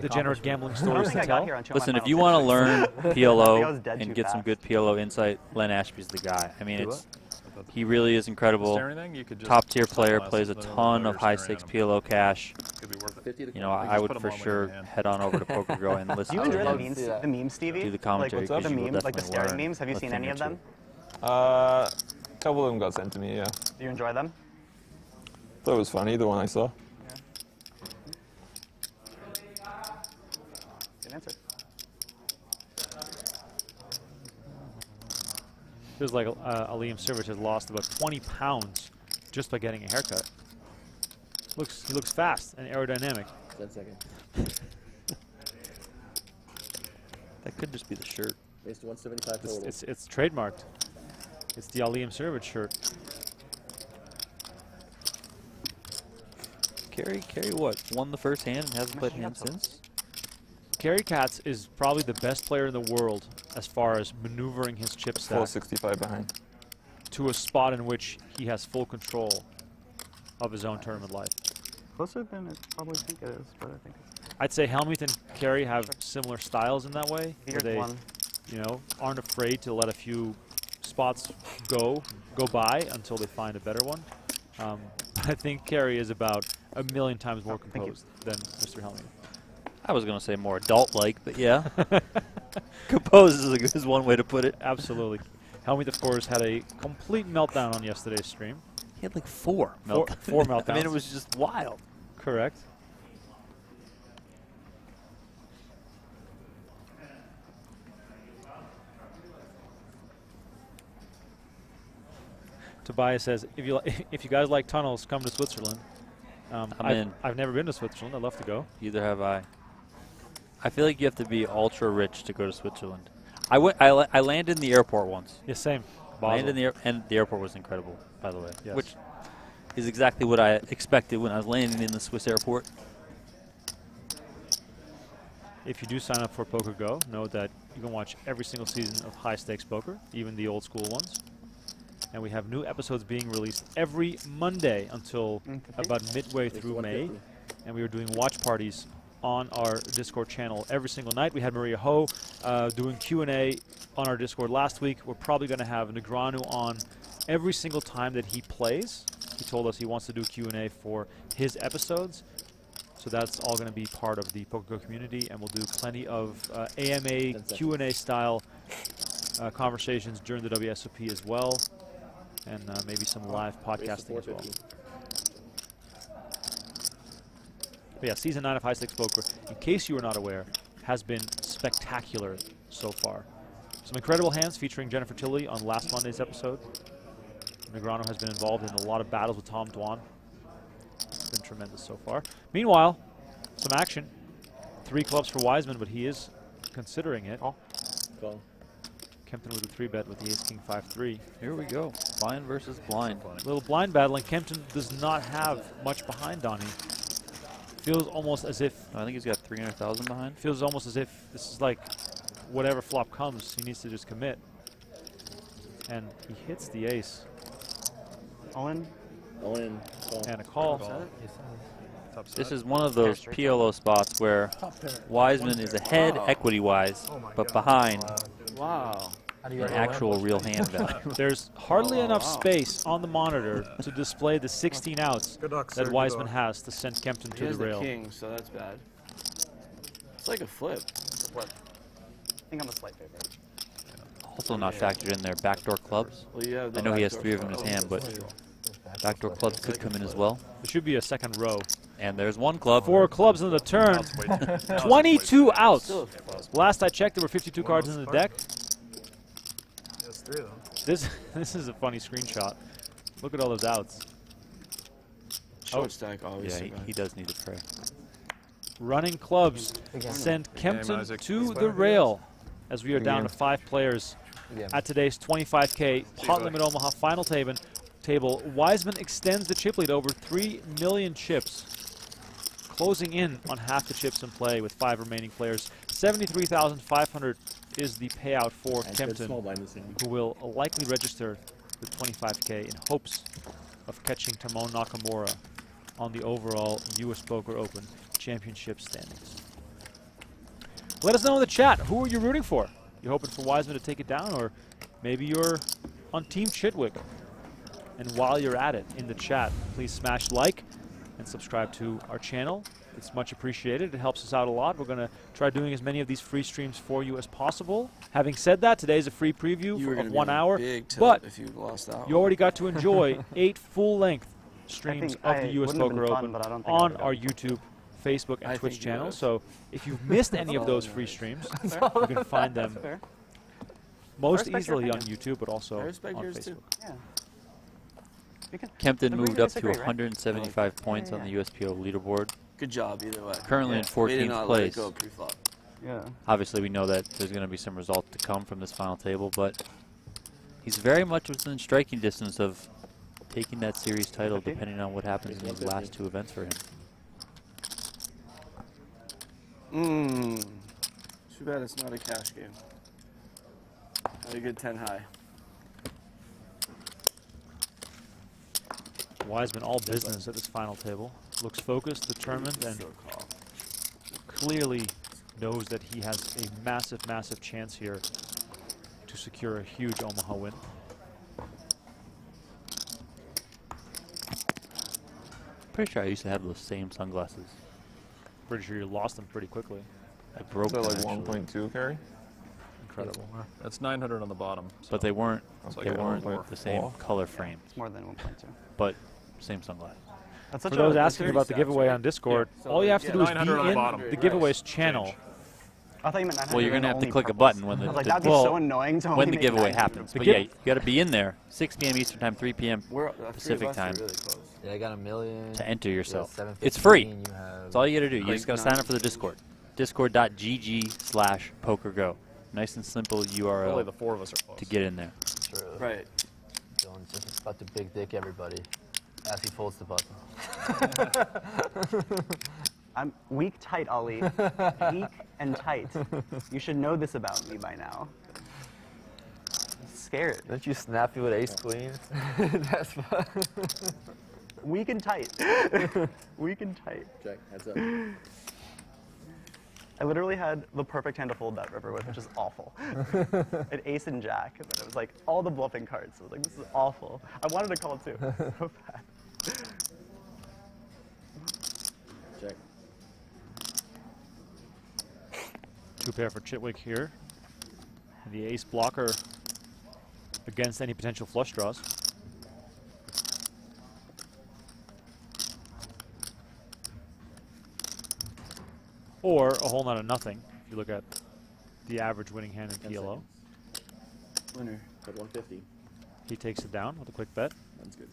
degenerate gambling stories to tell. Listen, if you want to learn P L O and get fast. some good P L O insight, Len Ashby's the guy. I mean, it's he really is incredible. Top-tier player, plays a ton of high-stakes P L O cash. You know, I would for sure head on over to PokerGO and listen to the memes, Stevie? Do the commentary, because you will definitely learn. Like the staring memes, have you seen any of them? A couple of them got sent to me, yeah. Do you enjoy them? I thought it was funny, the one I saw. Answer. Feels like uh, Ali Imsirovic has lost about twenty pounds just by getting a haircut. Looks he looks fast and aerodynamic. ten seconds. That could just be the shirt. Based on one seventy-five total. It's, it's, it's trademarked. It's the Ali Imsirovic shirt. Cary, Cary what? Won the first hand and hasn't played hand since? Cary Katz is probably the best player in the world as far as maneuvering his chip stack four sixty-five behind to a spot in which he has full control of his own nice. tournament life. Closer than I probably think it is, but I think it's I'd say Hellmuth and Cary have similar styles in that way. Where they, one. you know, aren't afraid to let a few spots go go by until they find a better one. Um, I think Cary is about a million times more composed than Mister Hellmuth. I was going to say more adult-like, but yeah. Composed is, a, is one way to put it. Absolutely. Hellmuth, of course, had a complete meltdown on yesterday's stream. He had like four meltdowns. Four, four meltdowns. I mean, it was just wild. Correct. Tobias says, if you, if you guys like tunnels, come to Switzerland. Um, I'm I've, in. I've never been to Switzerland. I'd love to go. Either have I. I feel like you have to be ultra-rich to go to Switzerland. I, went, I, la I landed in the airport once. Yeah, same. I landed in the air and the airport was incredible, by the way, yes. which is exactly what I expected when I was landing in the Swiss airport. If you do sign up for PokerGO, know that you can watch every single season of high-stakes poker, even the old-school ones. And we have new episodes being released every Monday until about midway through May. And we were doing watch parties on our Discord channel every single night. We had Maria Ho uh, doing Q and A on our Discord last week. We're probably going to have Negreanu on every single time that he plays He told us he wants to do Q and A for his episodes. So that's all going to be part of the PokerGO community, and we'll do plenty of uh, A M A, Q and A style uh, conversations during the W S O P as well, and uh, maybe some live podcasting as well. But yeah, Season nine of High Stakes Poker, in case you were not aware, has been spectacular so far. Some incredible hands featuring Jennifer Tilly on last Monday's episode. Negreanu has been involved in a lot of battles with Tom Dwan. It's been tremendous so far. Meanwhile, some action. Three clubs for Wiseman, but he is considering it. Oh. Cool. Kempton with a three bet with the ace king five three. Here we go. Blind versus blind. A little blind battle, and Kempton does not have much behind Donnie. Feels almost as if I think he's got three hundred thousand behind. Feels almost as if this is like whatever flop comes, he needs to just commit. And he hits the ace. Owen. Owen. And a call. Call. Is this is one of those P L O spots where Wiseman is ahead wow. equity-wise, oh but behind wow. an actual real hand value. There's hardly oh, enough wow. space on the monitor to display the sixteen outs luck, that Wiseman has to send Kempton he to the, the rail. King, so that's bad. It's like a flip. It's a flip. I think I'm a slight favorite. Also not factored in there, backdoor clubs. Well, yeah, the I know he has three of them in his hand, but backdoor clubs could come in as well. There should be a second row. And there's one club. Four clubs in the turn. twenty-two outs. Last I checked, there were fifty-two cards in the deck. This this is a funny screenshot. Look at all those outs. Oh, stack, obviously. Yeah, he, he does need to pray. Running clubs send Kempton to the rail as we are down to five players at today's twenty-five K Pot Limit Omaha final table. Table. Wiseman extends the chip lead over three million chips, closing in on half the chips in play with five remaining players. seventy-three thousand five hundred is the payout for and Kempton, who will likely register the twenty-five K in hopes of catching Tomo Nakamura on the overall U S Poker Open Championship standings. Let us know in the chat, who are you rooting for? You hoping for Wiseman to take it down, or maybe you're on Team Chidwick? And while you're at it, in the chat, please smash like and subscribe to our channel. It's much appreciated. It helps us out a lot. We're going to try doing as many of these free streams for you as possible. Having said that, today's a free preview you of one hour. But if you, lost you already got to enjoy eight full-length streams of I the U S Poker Open fun, on our YouTube, Facebook, and I Twitch channel. So if you've missed any of those free streams, you can find them most easily on YouTube, but also on Facebook. Yeah. Kempton moved up to one hundred seventy-five right? points yeah, yeah, yeah. on the U S P O leaderboard. Good job, either way. Currently yeah. in fourteenth place. Go yeah. Obviously, we know that there's going to be some result to come from this final table, but he's very much within striking distance of taking that series title, okay. depending on what happens in these last two events for him. Mm. Too bad it's not a cash game. Not a good ten high. Wiseman all business at this final table. Looks focused, determined, and clearly knows that he has a massive, massive chance here to secure a huge Omaha win. Pretty sure I used to have those same sunglasses. Pretty sure you lost them pretty quickly. I broke them. Is that like one point two, Cary? Incredible. That's nine hundred on the bottom. So but they weren't, like they weren't the same four. Color frame. Yeah, it's more than one point two. But same sunglasses. That's such For those asking about the giveaway right? on Discord, yeah. so all you have yeah, to do is be in the, the giveaway's channel. I thought you meant well, you're going to have to click purples. a button when the, like, the, well, so annoying to when the giveaway happens. But yeah, you got to be in there, six P M Eastern Time, three P M Pacific Time, really yeah, I got a million. to enter yourself. Yeah, it's free. That's all you got to do. You just got to sign up for the Discord. Discord dot G G slash PokerGo. Nice and simple U R L Only the four of us are close. to get in there. True. Right. Dylan's just about to big dick everybody as he folds the button. I'm weak tight, Ali. Weak and tight. You should know this about me by now. I'm scared. Don't you snap you with ace queen? That's fun. Weak and tight. Weak and tight. Jack, heads up. I literally had the perfect hand to fold that river with, which is awful. An ace and jack, and then it was like all the bluffing cards. I was like, this is awful. I wanted to call too. So bad. Two pair for Chidwick here. And the ace blocker against any potential flush draws. Or a whole lot of nothing, if you look at the average winning hand in P L O. Winner at one fifty. He takes it down with a quick bet. That's good.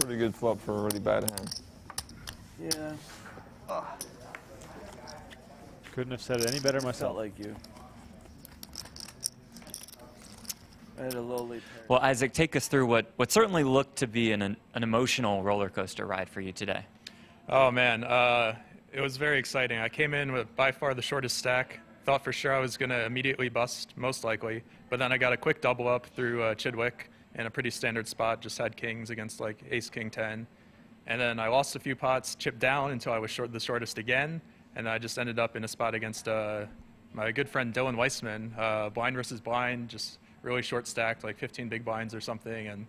Pretty good flop for a really bad hand. Yeah. Ugh. Couldn't have said it any better myself. Felt like you. I had a lowly pair. Well, Isaac, take us through what, what certainly looked to be an, an emotional roller coaster ride for you today. Oh, man. Uh, it was very exciting. I came in with by far the shortest stack. Thought for sure I was going to immediately bust, most likely. But then I got a quick double up through uh, Chidwick in a pretty standard spot. Just had kings against, like, ace king ten. And then I lost a few pots, chipped down until I was short, the shortest again. And I just ended up in a spot against uh, my good friend Dylan Wiseman, uh, blind versus blind, just really short stacked, like fifteen big blinds or something. And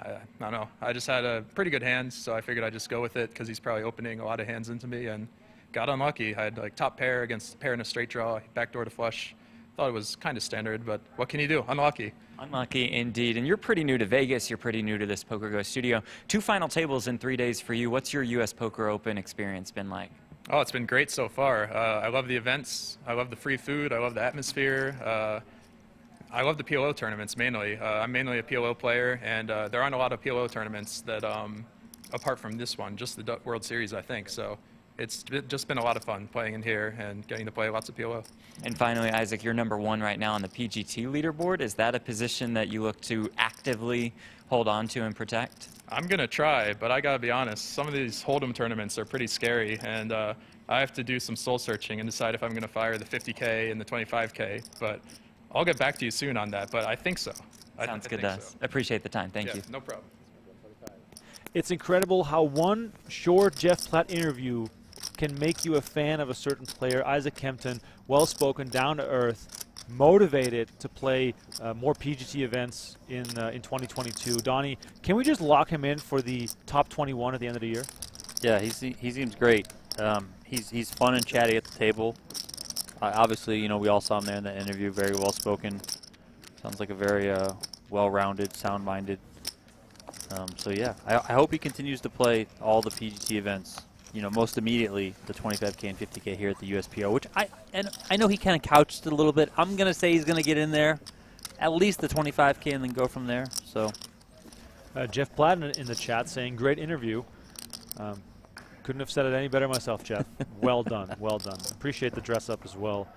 I, I don't know, I just had a pretty good hand, so I figured I'd just go with it because he's probably opening a lot of hands into me. And got unlucky. I had like top pair against pair in a straight draw, backdoor to flush. Thought it was kind of standard, but what can you do? Unlucky. Unlucky indeed. And you're pretty new to Vegas. You're pretty new to this PokerGO studio. Two final tables in three days for you. What's your U S Poker Open experience been like? Oh, it's been great so far. Uh, I love the events. I love the free food. I love the atmosphere. Uh, I love the P L O tournaments mainly. Uh, I'm mainly a P L O player, and uh, there aren't a lot of P L O tournaments that, um, apart from this one, just the World Series, I think. So. It's just been a lot of fun playing in here and getting to play lots of P L O. And finally, Isaac, you're number one right now on the P G T leaderboard. Is that a position that you look to actively hold on to and protect? I'm going to try, but I got to be honest. Some of these Hold'em tournaments are pretty scary, and uh, I have to do some soul-searching and decide if I'm going to fire the fifty K and the twenty-five K. But I'll get back to you soon on that, but I think so. Sounds I good to us. So. Appreciate the time. Thank yeah, you. No problem. It's incredible how one short Jeff Platt interview can make you a fan of a certain player. Isaac Kempton, well-spoken, down-to-earth, motivated to play uh, more P G T events in uh, in twenty twenty-two. Donnie, can we just lock him in for the top twenty-one at the end of the year? Yeah, he's, he seems great. Um, he's, he's fun and chatty at the table. Uh, obviously, you know, we all saw him there in the interview, very well-spoken. Sounds like a very uh, well-rounded, sound-minded. Um, so, yeah, I, I hope he continues to play all the P G T events. You know, most immediately the twenty-five K and fifty K here at the U S P O, which I and I know he kind of couched it a little bit. I'm gonna say he's gonna get in there, at least the twenty-five K, and then go from there. So, uh, Jeff Platt in the chat saying, "Great interview. Um, couldn't have said it any better myself, Jeff. Well done, well done. Appreciate the dress up as well.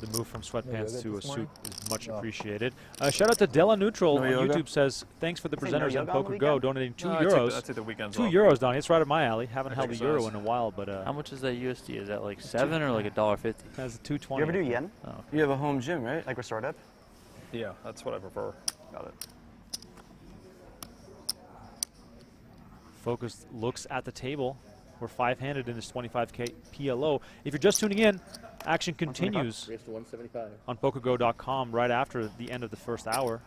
The move from sweatpants yeah, to a suit is much no. appreciated. Uh, shout out to Della Neutral no on yoga? YouTube says, thanks for the Is presenters no on PokerGO donating two no, euros. I'd say the weekend's two well. euros, Donnie. It's right up my alley. Haven't I held a so euro in a while, but uh, how much is that U S D? Is that like seven two, or like a dollar fifty? That's two twenty. You ever do yen? Oh, okay. You have a home gym, right? Like resort up? Yeah, that's what I prefer. Got it. Focused looks at the table. We're five-handed in this twenty-five K P L O. If you're just tuning in, action continues on PokerGO dot com right after the end of the first hour.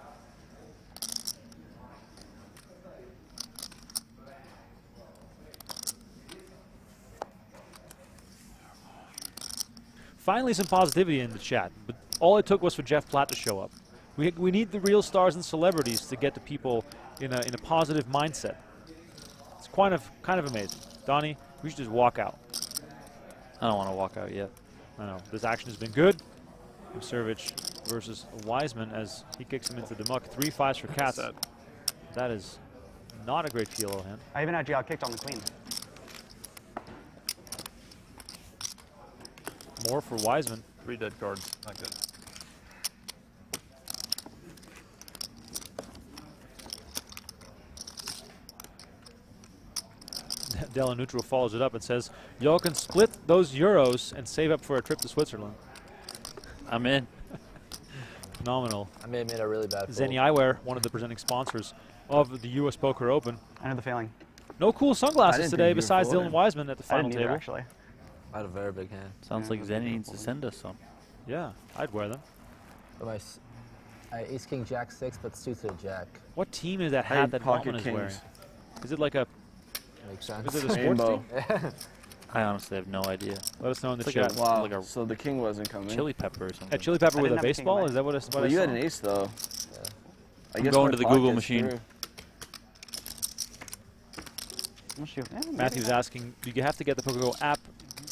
Finally, some positivity in the chat, but all it took was for Jeff Platt to show up. We, we need the real stars and celebrities to get the people in a, in a positive mindset. It's kind of, kind of amazing. Donnie, we should just walk out. I don't want to walk out yet. I know. This action has been good. Imsirovic versus Wiseman as he kicks him into the muck. Three fives for Katz. That is not a great P L O hand. I even had you out kicked on the queen. More for Wiseman. Three dead cards. Not good. Dylan Neutral follows it up and says, y'all can split those euros and save up for a trip to Switzerland. I'm in. Phenomenal. I may have made a really bad fold. Zenny Eyewear, one of the presenting sponsors of the U S Poker Open. I know the failing. No cool sunglasses today besides Dylan Wiseman at the final I didn't either, table. Actually. I had a very big hand. Sounds yeah, like Zenny needs to send us some. Yeah, I'd wear them. I, I ace king jack six, but suit to the jack. What team is that hat that Pocket Kings is wearing? Is it like a Makes sense. Is it a sports team? I I honestly have no idea. Let us know in the it's chat. Like a, wow. Like a so the king wasn't coming. Chili pepper or something. A chili pepper with a baseball? King, is that what I, what well, I you saw? Had an ace, though. Yeah. I guess I'm going to the Google machine. Through. Matthew's asking, do you have to get the PokerGO app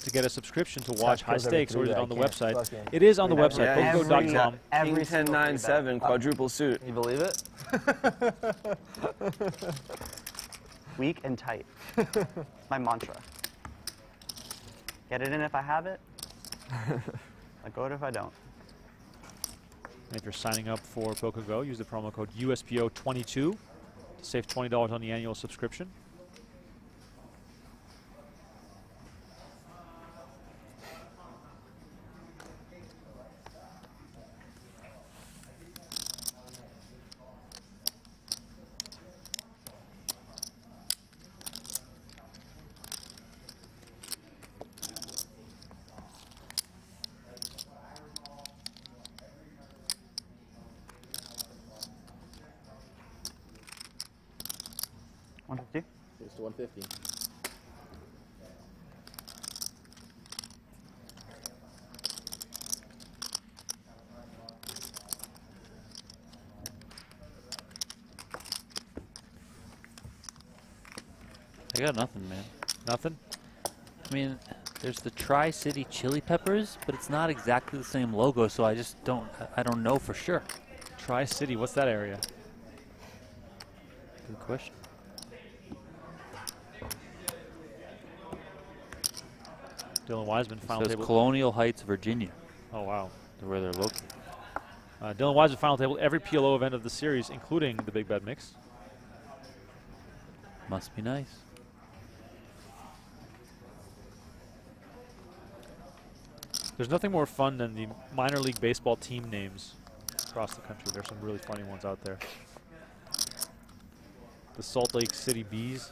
to get a subscription to watch High Stakes, or is it on the website? It is on the website, PokerGO dot com. Every ten nine seven quadruple suit. You believe it? Weak and tight. My mantra. Get it in if I have it. I go it if I don't. And if you're signing up for PokerGO, use the promo code U S P O twenty-two to save twenty dollars on the annual subscription. one fifty. I got nothing, man. Nothing? I mean, there's the Tri-City Chili Peppers, but it's not exactly the same logo, so I just don't, I don't know for sure. Tri-City, what's that area? Good question. Dylan Wiseman final table. Colonial Heights, Virginia. Oh, wow. That's where they're located. Uh, Dylan Wiseman final table every P L O event of the series, including the Big Bad Mix. Must be nice. There's nothing more fun than the minor league baseball team names across the country. There's some really funny ones out there. The Salt Lake City Bees.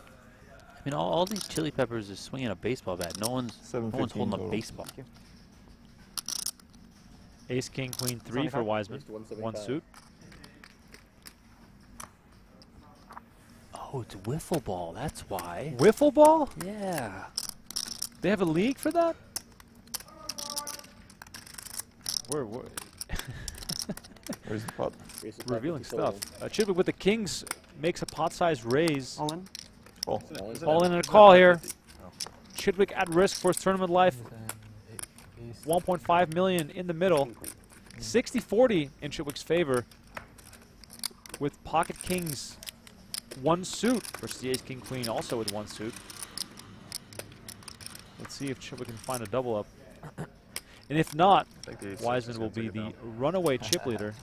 I mean, all, all these Chili Peppers are swinging a baseball bat. No one's, no one's holding total. A baseball. Ace, king, queen, three for Wiseman. One suit. Oh, it's wiffle ball. That's why. Wiffle ball? Yeah. They have a league for that? Where, where? Where's the pot? Revealing stuff. Uh, Chidwick with the kings makes a pot-sized raise. Owen. All oh. in and a call here. Chidwick at risk for his tournament life. one point five million in the middle. sixty forty in Chidwick's favor. With pocket kings, one suit versus the ace, king, queen, also with one suit. Let's see if Chidwick can find a double up. And if not, Wiseman will be the runaway chip leader.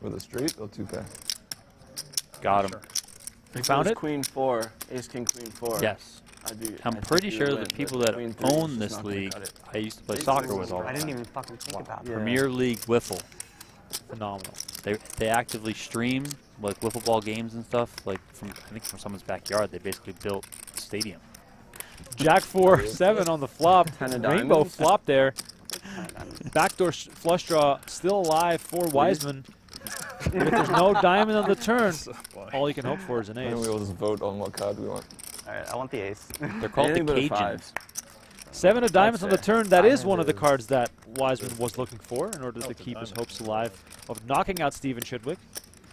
With a straight or two pair? Got him. Sure. You found it? Queen four, ace king queen four. Yes, I do, I'm I pretty sure win, the people that own this league, I used to play six soccer six with all. I time. Didn't even fucking think wow. about yeah. Premier League Wiffle, phenomenal. They they actively stream like wiffle ball games and stuff. Like from I think from someone's backyard, they basically built a stadium. Jack four seven on the flop, rainbow flop there. Backdoor sh flush draw still alive for Wiseman. If there's no diamond on the turn, all you can hope for is an ace. And we will just vote on what card we want. All right, I want the ace. They're called the Cajuns. Seven of diamonds on the turn. That is one of the cards that Wiseman was looking for in order to keep his hopes alive of knocking out Stephen Chidwick.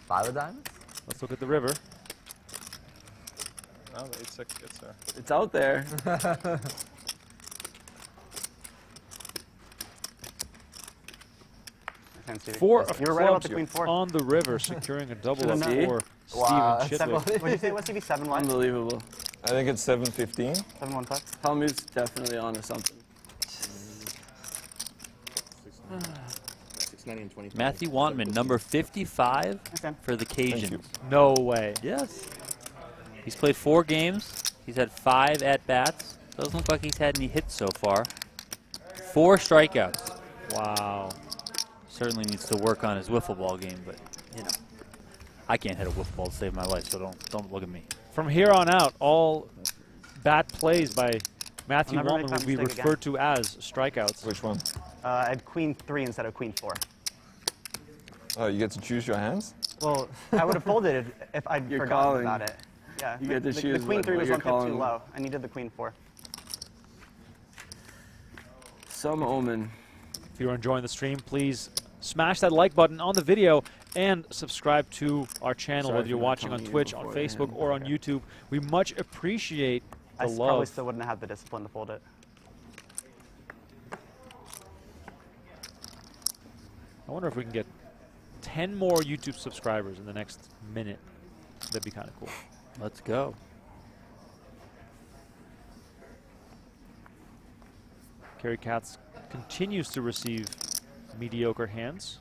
Five of diamonds? Let's look at the river. No, it's, a, it's, a it's out there. Four of You're right the queen four. On the river, securing a double up for wow, Stephen Chidwick. What did you say? What's it be? seven one? Unbelievable. I think it's seven fifteen. Seven one five. Hellmuth's definitely on to something. Six ninety and twenty. Matthew Wantman, number fifty-five okay. for the Cajuns. No way. Yes. He's played four games. He's had five at bats. Doesn't look like he's had any hits so far. Four strikeouts. Wow. Certainly needs to work on his wiffle ball game, but you know, I can't hit a wiffle ball to save my life, so don't don't look at me. From here on out, all bat plays by Matthew Wallman will be referred again. to as strikeouts. Which one? Uh, I had queen three instead of queen four. Oh, you get to choose your hands? Well, I would have folded it if I'd you're forgotten calling. About it. Yeah, you the, get to the, choose the queen what, three what was one pip too low. I needed the queen four. some omen. If you're enjoying the stream, please smash that like button on the video and subscribe to our channel, Sorry, whether you're watching on Twitch, on Facebook, or on okay. YouTube. We much appreciate the I love. I probably still wouldn't have the discipline to fold it. I wonder if we can get ten more YouTube subscribers in the next minute. That'd be kind of cool. Let's go. Cary Katz continues to receive mediocre hands,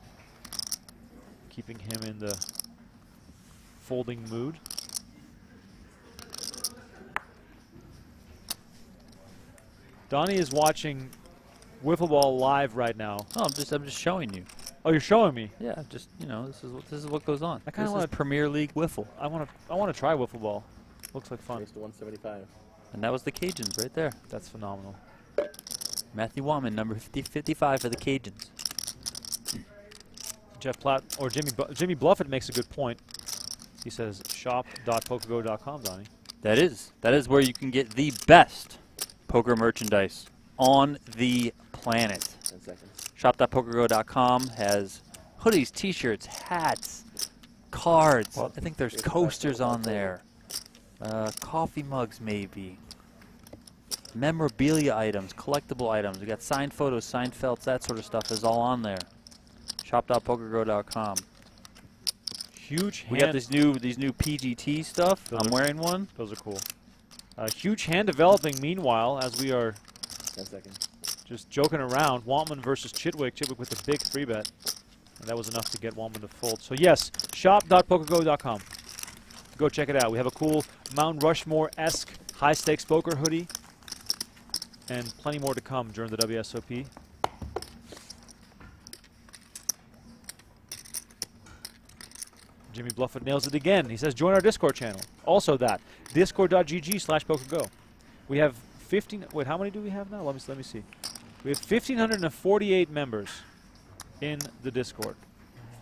keeping him in the folding mood. Donnie is watching Wiffle Ball live right now. Oh, I'm just I'm just showing you. Oh, you're showing me? Yeah, just you know, this is what this is what goes on. I kind of want Premier League Wiffle. I want to I want to try Wiffle Ball. Looks like fun. one seventy-five. And that was the Cajuns right there. That's phenomenal. Matthew Wantman, number fifty, fifty-five for the Cajuns. Jeff Platt, or Jimmy Bu Jimmy Bluffett makes a good point. He says shop dot pokergo dot com, Donnie. That is. That is where you can get the best poker merchandise on the planet. shop dot pokergo dot com has hoodies, t-shirts, hats, cards. Well, I think there's coasters on there. Uh, coffee mugs, maybe. Memorabilia items, collectible items. We got signed photos, signed felts, that sort of stuff is all on there. shop dot pokergo dot com. Huge. We hand got this new these new P G T stuff. Those I'm wearing one. Those are cool. Uh, huge hand developing. Meanwhile, as we are just joking around, Wantman versus Chidwick. Chidwick with the big three bet, and that was enough to get Wantman to fold. So yes, shop dot pokergo dot com. Go check it out. We have a cool Mount Rushmore-esque high stakes poker hoodie. And plenty more to come during the W S O P. Jimmy Bluffett nails it again. He says, join our Discord channel. Also that, discord dot g g slash pokergo. We have fifteen, wait, how many do we have now? Let me, let me see. We have one thousand five hundred forty-eight members in the Discord.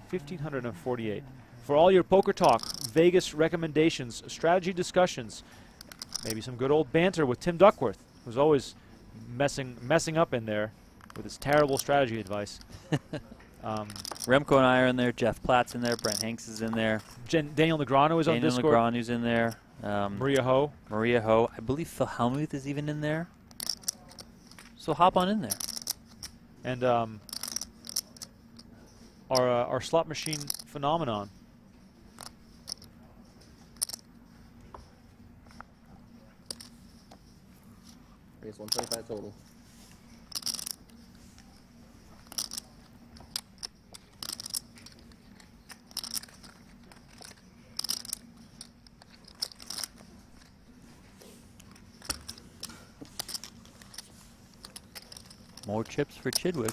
one thousand five hundred forty-eight. For all your poker talk, Vegas recommendations, strategy discussions, maybe some good old banter with Tim Duckworth, who's always messing messing up in there with his terrible strategy advice. um, Remco and I are in there. Jeff Platt's in there. Brent Hanks is in there. Gen Daniel Negreanu is Daniel on Discord. Daniel Negreanu's in there. Um, Maria Ho. Maria Ho. I believe Phil Hellmuth is even in there. So hop on in there. And um, our, uh, our slot machine phenomenon. one twenty-five total. More chips for Chidwick.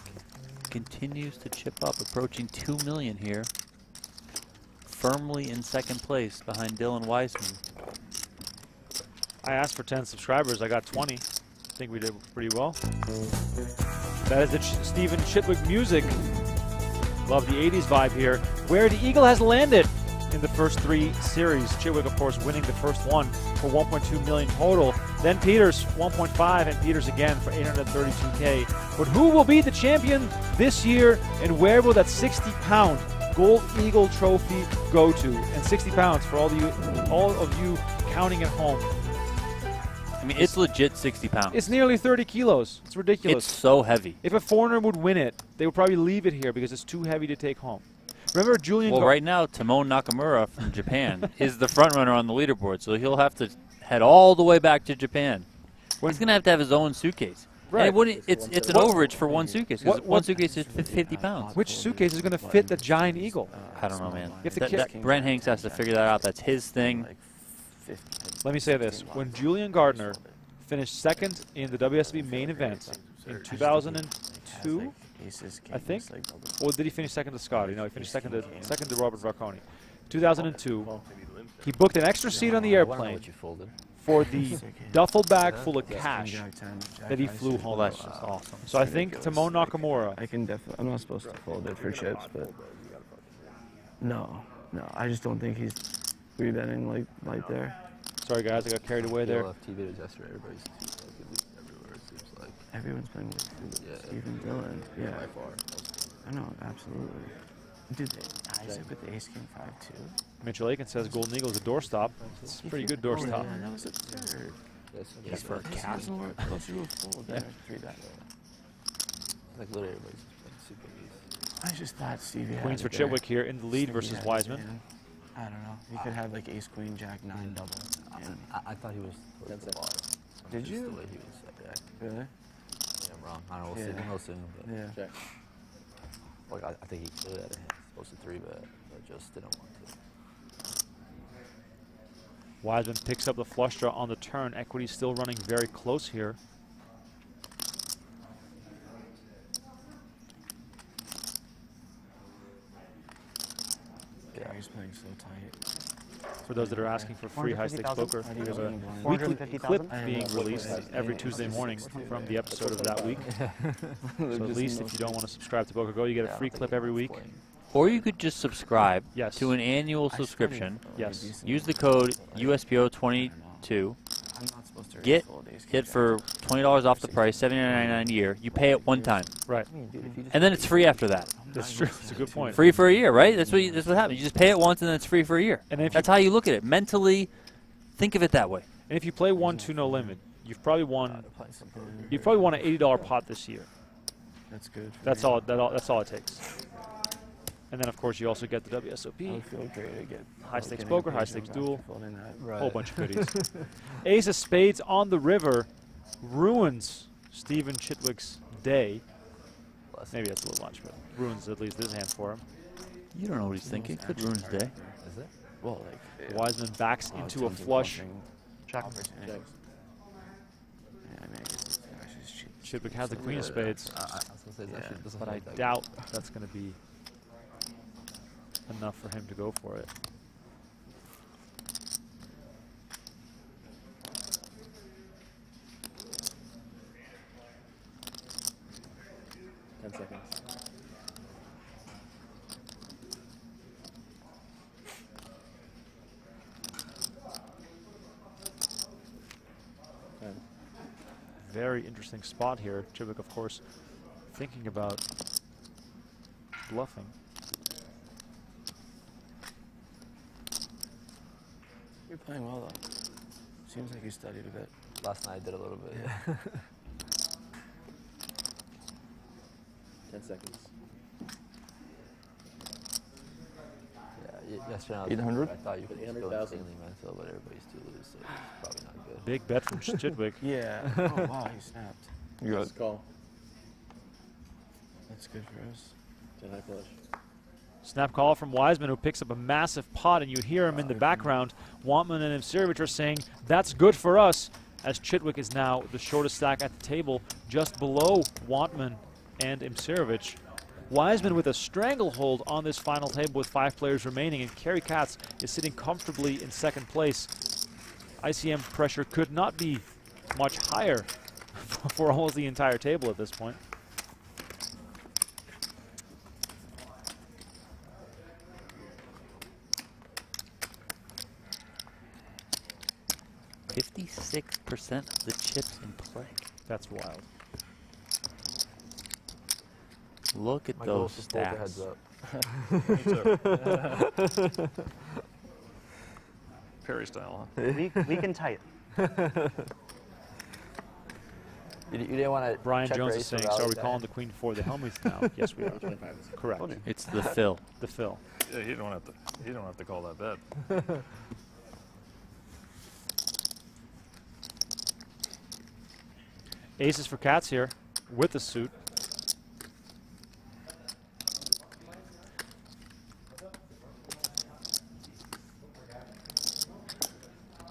Continues to chip up, approaching two million here. Firmly in second place behind Dylan Wiseman. I asked for ten subscribers, I got twenty. I think we did pretty well. That is the Ch Stephen Chidwick music. Love the eighties vibe here. Where the Eagle has landed in the first three series. Chidwick, of course, winning the first one for one point two million total. Then Peters, one point five, and Peters again for eight hundred thirty-two K. But who will be the champion this year, and where will that sixty pound Gold Eagle trophy go to? And sixty pounds for all of you, all of you counting at home. I mean, it's legit sixty pounds. It's nearly thirty kilos. It's ridiculous. It's so heavy. If a foreigner would win it, they would probably leave it here because it's too heavy to take home. Remember Julian... Well, Go right now, Tomo Nakamura from Japan is the front runner on the leaderboard, so he'll have to head all the way back to Japan. Well, he's going to have to have his own suitcase. Right. And it it's it's an overage for one suitcase. What, what one suitcase is fifty pounds. Which suitcase is going to fit the giant eagle? I don't know, man. If that, that Brent Hanks has to figure that out. That's his thing. Let me say this. When Julian Gardner finished second in the W S O P main event in two thousand two, I think, or did he finish second to Scotty? No, he finished second to, second to Robert Bracconi. two thousand two, he booked an extra seat on the airplane for the duffel bag full of cash that he flew home. That's just awesome. So I think Tomo Nakamura. I can definitely, I'm not supposed to fold it for chips, but no, no, I just don't think he's three betting like like there. Sorry guys, I got carried away there. T V to adjust for everybody's everywhere it seems like. everyone's playing with yeah, Stephen Dylan. Yeah, by far. I know, absolutely. Dude, Isaac with the ace king five too. Mitchell Aiken says Golden Eagle is a doorstop. It's a pretty good doorstop. Yeah, that was absurd. That's for a castle. Closer to a fold. Yeah, three that. Like literally everybody's super easy. I just thought Stevie. Queens for Chidwick here in the lead versus Wiseman. I don't know. He could have like ace queen jack nine double. I thought he was towards the bottom. Did you? The way he was like that. Really? Yeah, I'm wrong. I don't know. We'll see. We'll see. Yeah. Like I, I think he could have. Supposed to three bet, but just didn't want to. Wiseman picks up the flush draw on the turn. Equity's still running very close here. Yeah, he's playing so tight. For those that are asking for free high stakes poker, we have a weekly clip being released every Tuesday morning from the episode of that week. So at least if you don't want to subscribe to PokerGO, you get a free clip every week. Or you could just subscribe yes. to an annual subscription. Yes. Use the code U S P O twenty-two. Get it for twenty dollars off the price, seventy-nine ninety-nine a year. You pay it one time. Right. And then it's free after that. That's true. That's a good point. Free for a year, right? That's what, you, that's what happens. You just pay it once and then it's free for a year. And if that's how you look at it. Mentally, think of it that way. And if you play one, two, no limit, you've probably won, you've probably won an eighty dollar pot this year. That's good. That's all, that all, that's all it takes. And then, of course, you also get the W S O P, high-stakes poker, high-stakes duel, a whole bunch of goodies. Ace of spades on the river ruins Stephen Chidwick's day. Maybe that's a little much, but ruins at least this hand for him. You don't know what he's thinking. Could ruin his day. Is it? Well, like, Wiseman backs oh, into a flush. Check. Yeah, I mean, Chidwick has the queen of spades, uh, I yeah, but I doubt that's going to be enough for him to go for it. Ten seconds. Ten. Very interesting spot here. Chidwick, of course, thinking about bluffing. You're playing well though. Seems like you studied a bit. Last night I did a little bit. Yeah. Ten seconds. Yeah, yesterday I was eight hundred? I thought you could just go insanely mental, but everybody's too loose, so it's probably not good. Big bet from Chidwick. Yeah. Oh wow, he snapped. You got it. Call. That's good for us. Ten high flush. Snap call from Wiseman, who picks up a massive pot, and you hear him in the background. Wantman and Imsirovic are saying, that's good for us, as Chidwick is now the shortest stack at the table, just below Wantman and Imsirovic. Wiseman with a stranglehold on this final table with five players remaining, and Cary Katz is sitting comfortably in second place. I C M pressure could not be much higher for almost the entire table at this point. fifty-six percent of the chips in play. That's wild. Look at My those stats. Up. Perry style, huh? We, we can tie it. you, you didn't want to. Brian check Jones is saying, so are we calling the queen for the Hellmuth now? Yes, we are. Correct. Oh, it's the fill. The fill. Yeah, you don't have to. You don't have to call that bet. Aces for Katz here with the suit.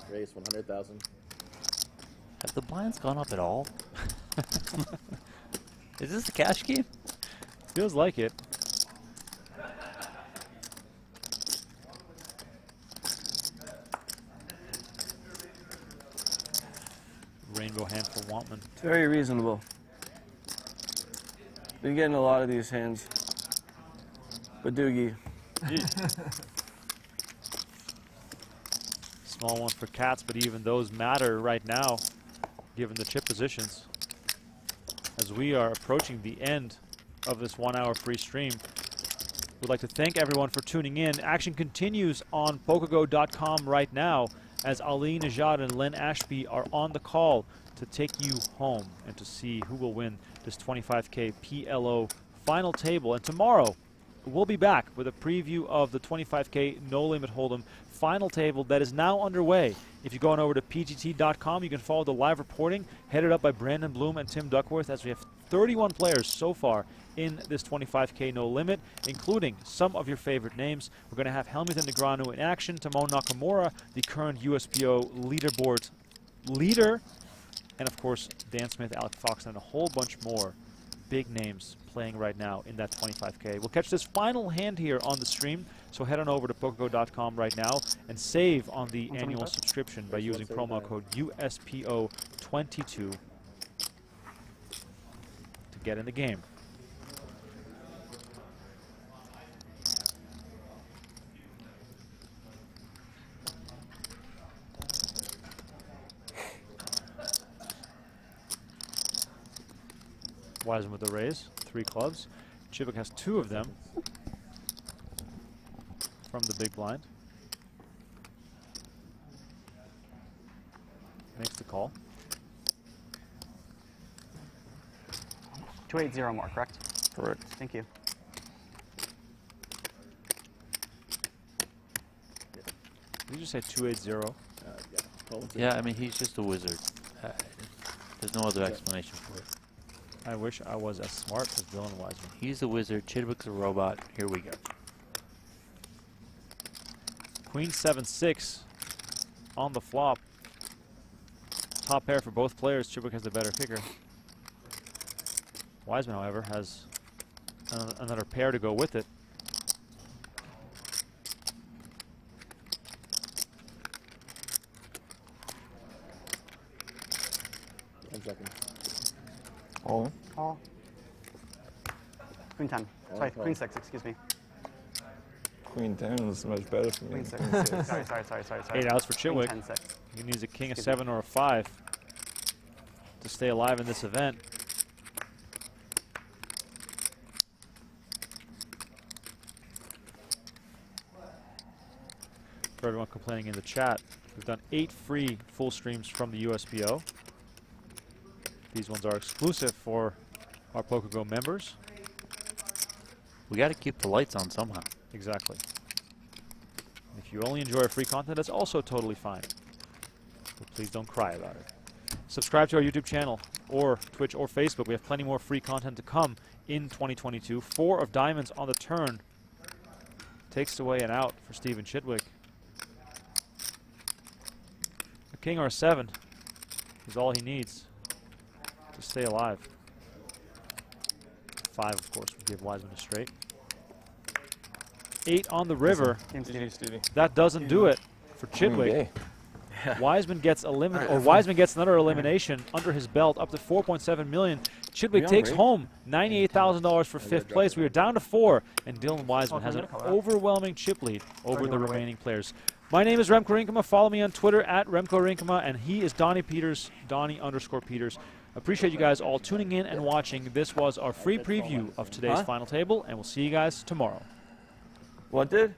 Raise one hundred thousand. Have the blinds gone up at all? Is this the cash game? Feels like it. Rainbow hand for Wantman. Very reasonable. Been getting a lot of these hands. Badoogie. Small one for Katz, but even those matter right now, given the chip positions. as we are approaching the end of this one-hour free stream. We'd like to thank everyone for tuning in. Action continues on PokerGo dot com right now as Ali Najad and Len Ashby are on the call to take you home and to see who will win this twenty-five K P L O final table. And tomorrow, we'll be back with a preview of the twenty-five K No Limit Hold'em final table that is now underway. If you go on over to P G T dot com, you can follow the live reporting headed up by Brandon Bloom and Tim Duckworth, as we have thirty-one players so far in this twenty-five K No Limit, including some of your favorite names. We're going to have Hellmuth and Negreanu in action, Tomo Nakamura, the current U S P O leaderboard leader, and of course Dan Smith, Alec Fox, and a whole bunch more big names playing right now in that twenty-five K. We'll catch this final hand here on the stream, so head on over to PokerGo dot com right now and save on the on annual subscription by using promo code U S P O twenty-two to get in the game. Wiseman with the raise, three clubs. Chidwick has two of them from the big blind. Makes the call. two eighty more, correct? Correct. Thank you. Did you just say two eighty? Uh, yeah. yeah, I mean, he's just a wizard. Uh, there's no other explanation for it. I wish I was as smart as Dylan Wiseman. He's the wizard. Chidwick's a robot. Here we go. Queen seven six on the flop. Top pair for both players. Chidwick has the better kicker. Wiseman, however, has an another pair to go with it. ten seconds. All. All. Queen ten. All sorry, Queen six, excuse me. Queen ten is much better for me. Queen six. sorry, sorry, sorry, sorry, sorry. Eight outs for Chidwick. He needs a king, excuse a seven, me. Or a five to stay alive in this event. For everyone complaining in the chat, we've done eight free full streams from the U S P O. These ones are exclusive for our PokerGo members. We got to keep the lights on somehow. Exactly. If you only enjoy our free content, that's also totally fine. But please don't cry about it. Subscribe to our YouTube channel or Twitch or Facebook. We have plenty more free content to come in twenty twenty-two. Four of diamonds on the turn. Takes away an out for Stephen Chidwick. A king or a seven is all he needs to stay alive. Five, of course, would give Wiseman a straight. Eight on the river. That doesn't do it for Chidwick. Yeah. Wiseman gets elimin right, or Wiseman gets another elimination right. under his belt, up to four point seven million dollars. Chidwick takes rate? home ninety-eight thousand dollars for fifth place. We are down to four, and Dylan Wiseman oh, has an overwhelming chip lead over the remaining away. players. My name is Remco Rinkema. Follow me on Twitter at Remco Rinkema, and he is Donnie Peters, Donnie underscore Peters. Appreciate you guys all tuning in and watching. This was our free preview of today's huh? final table, and we'll see you guys tomorrow. What did?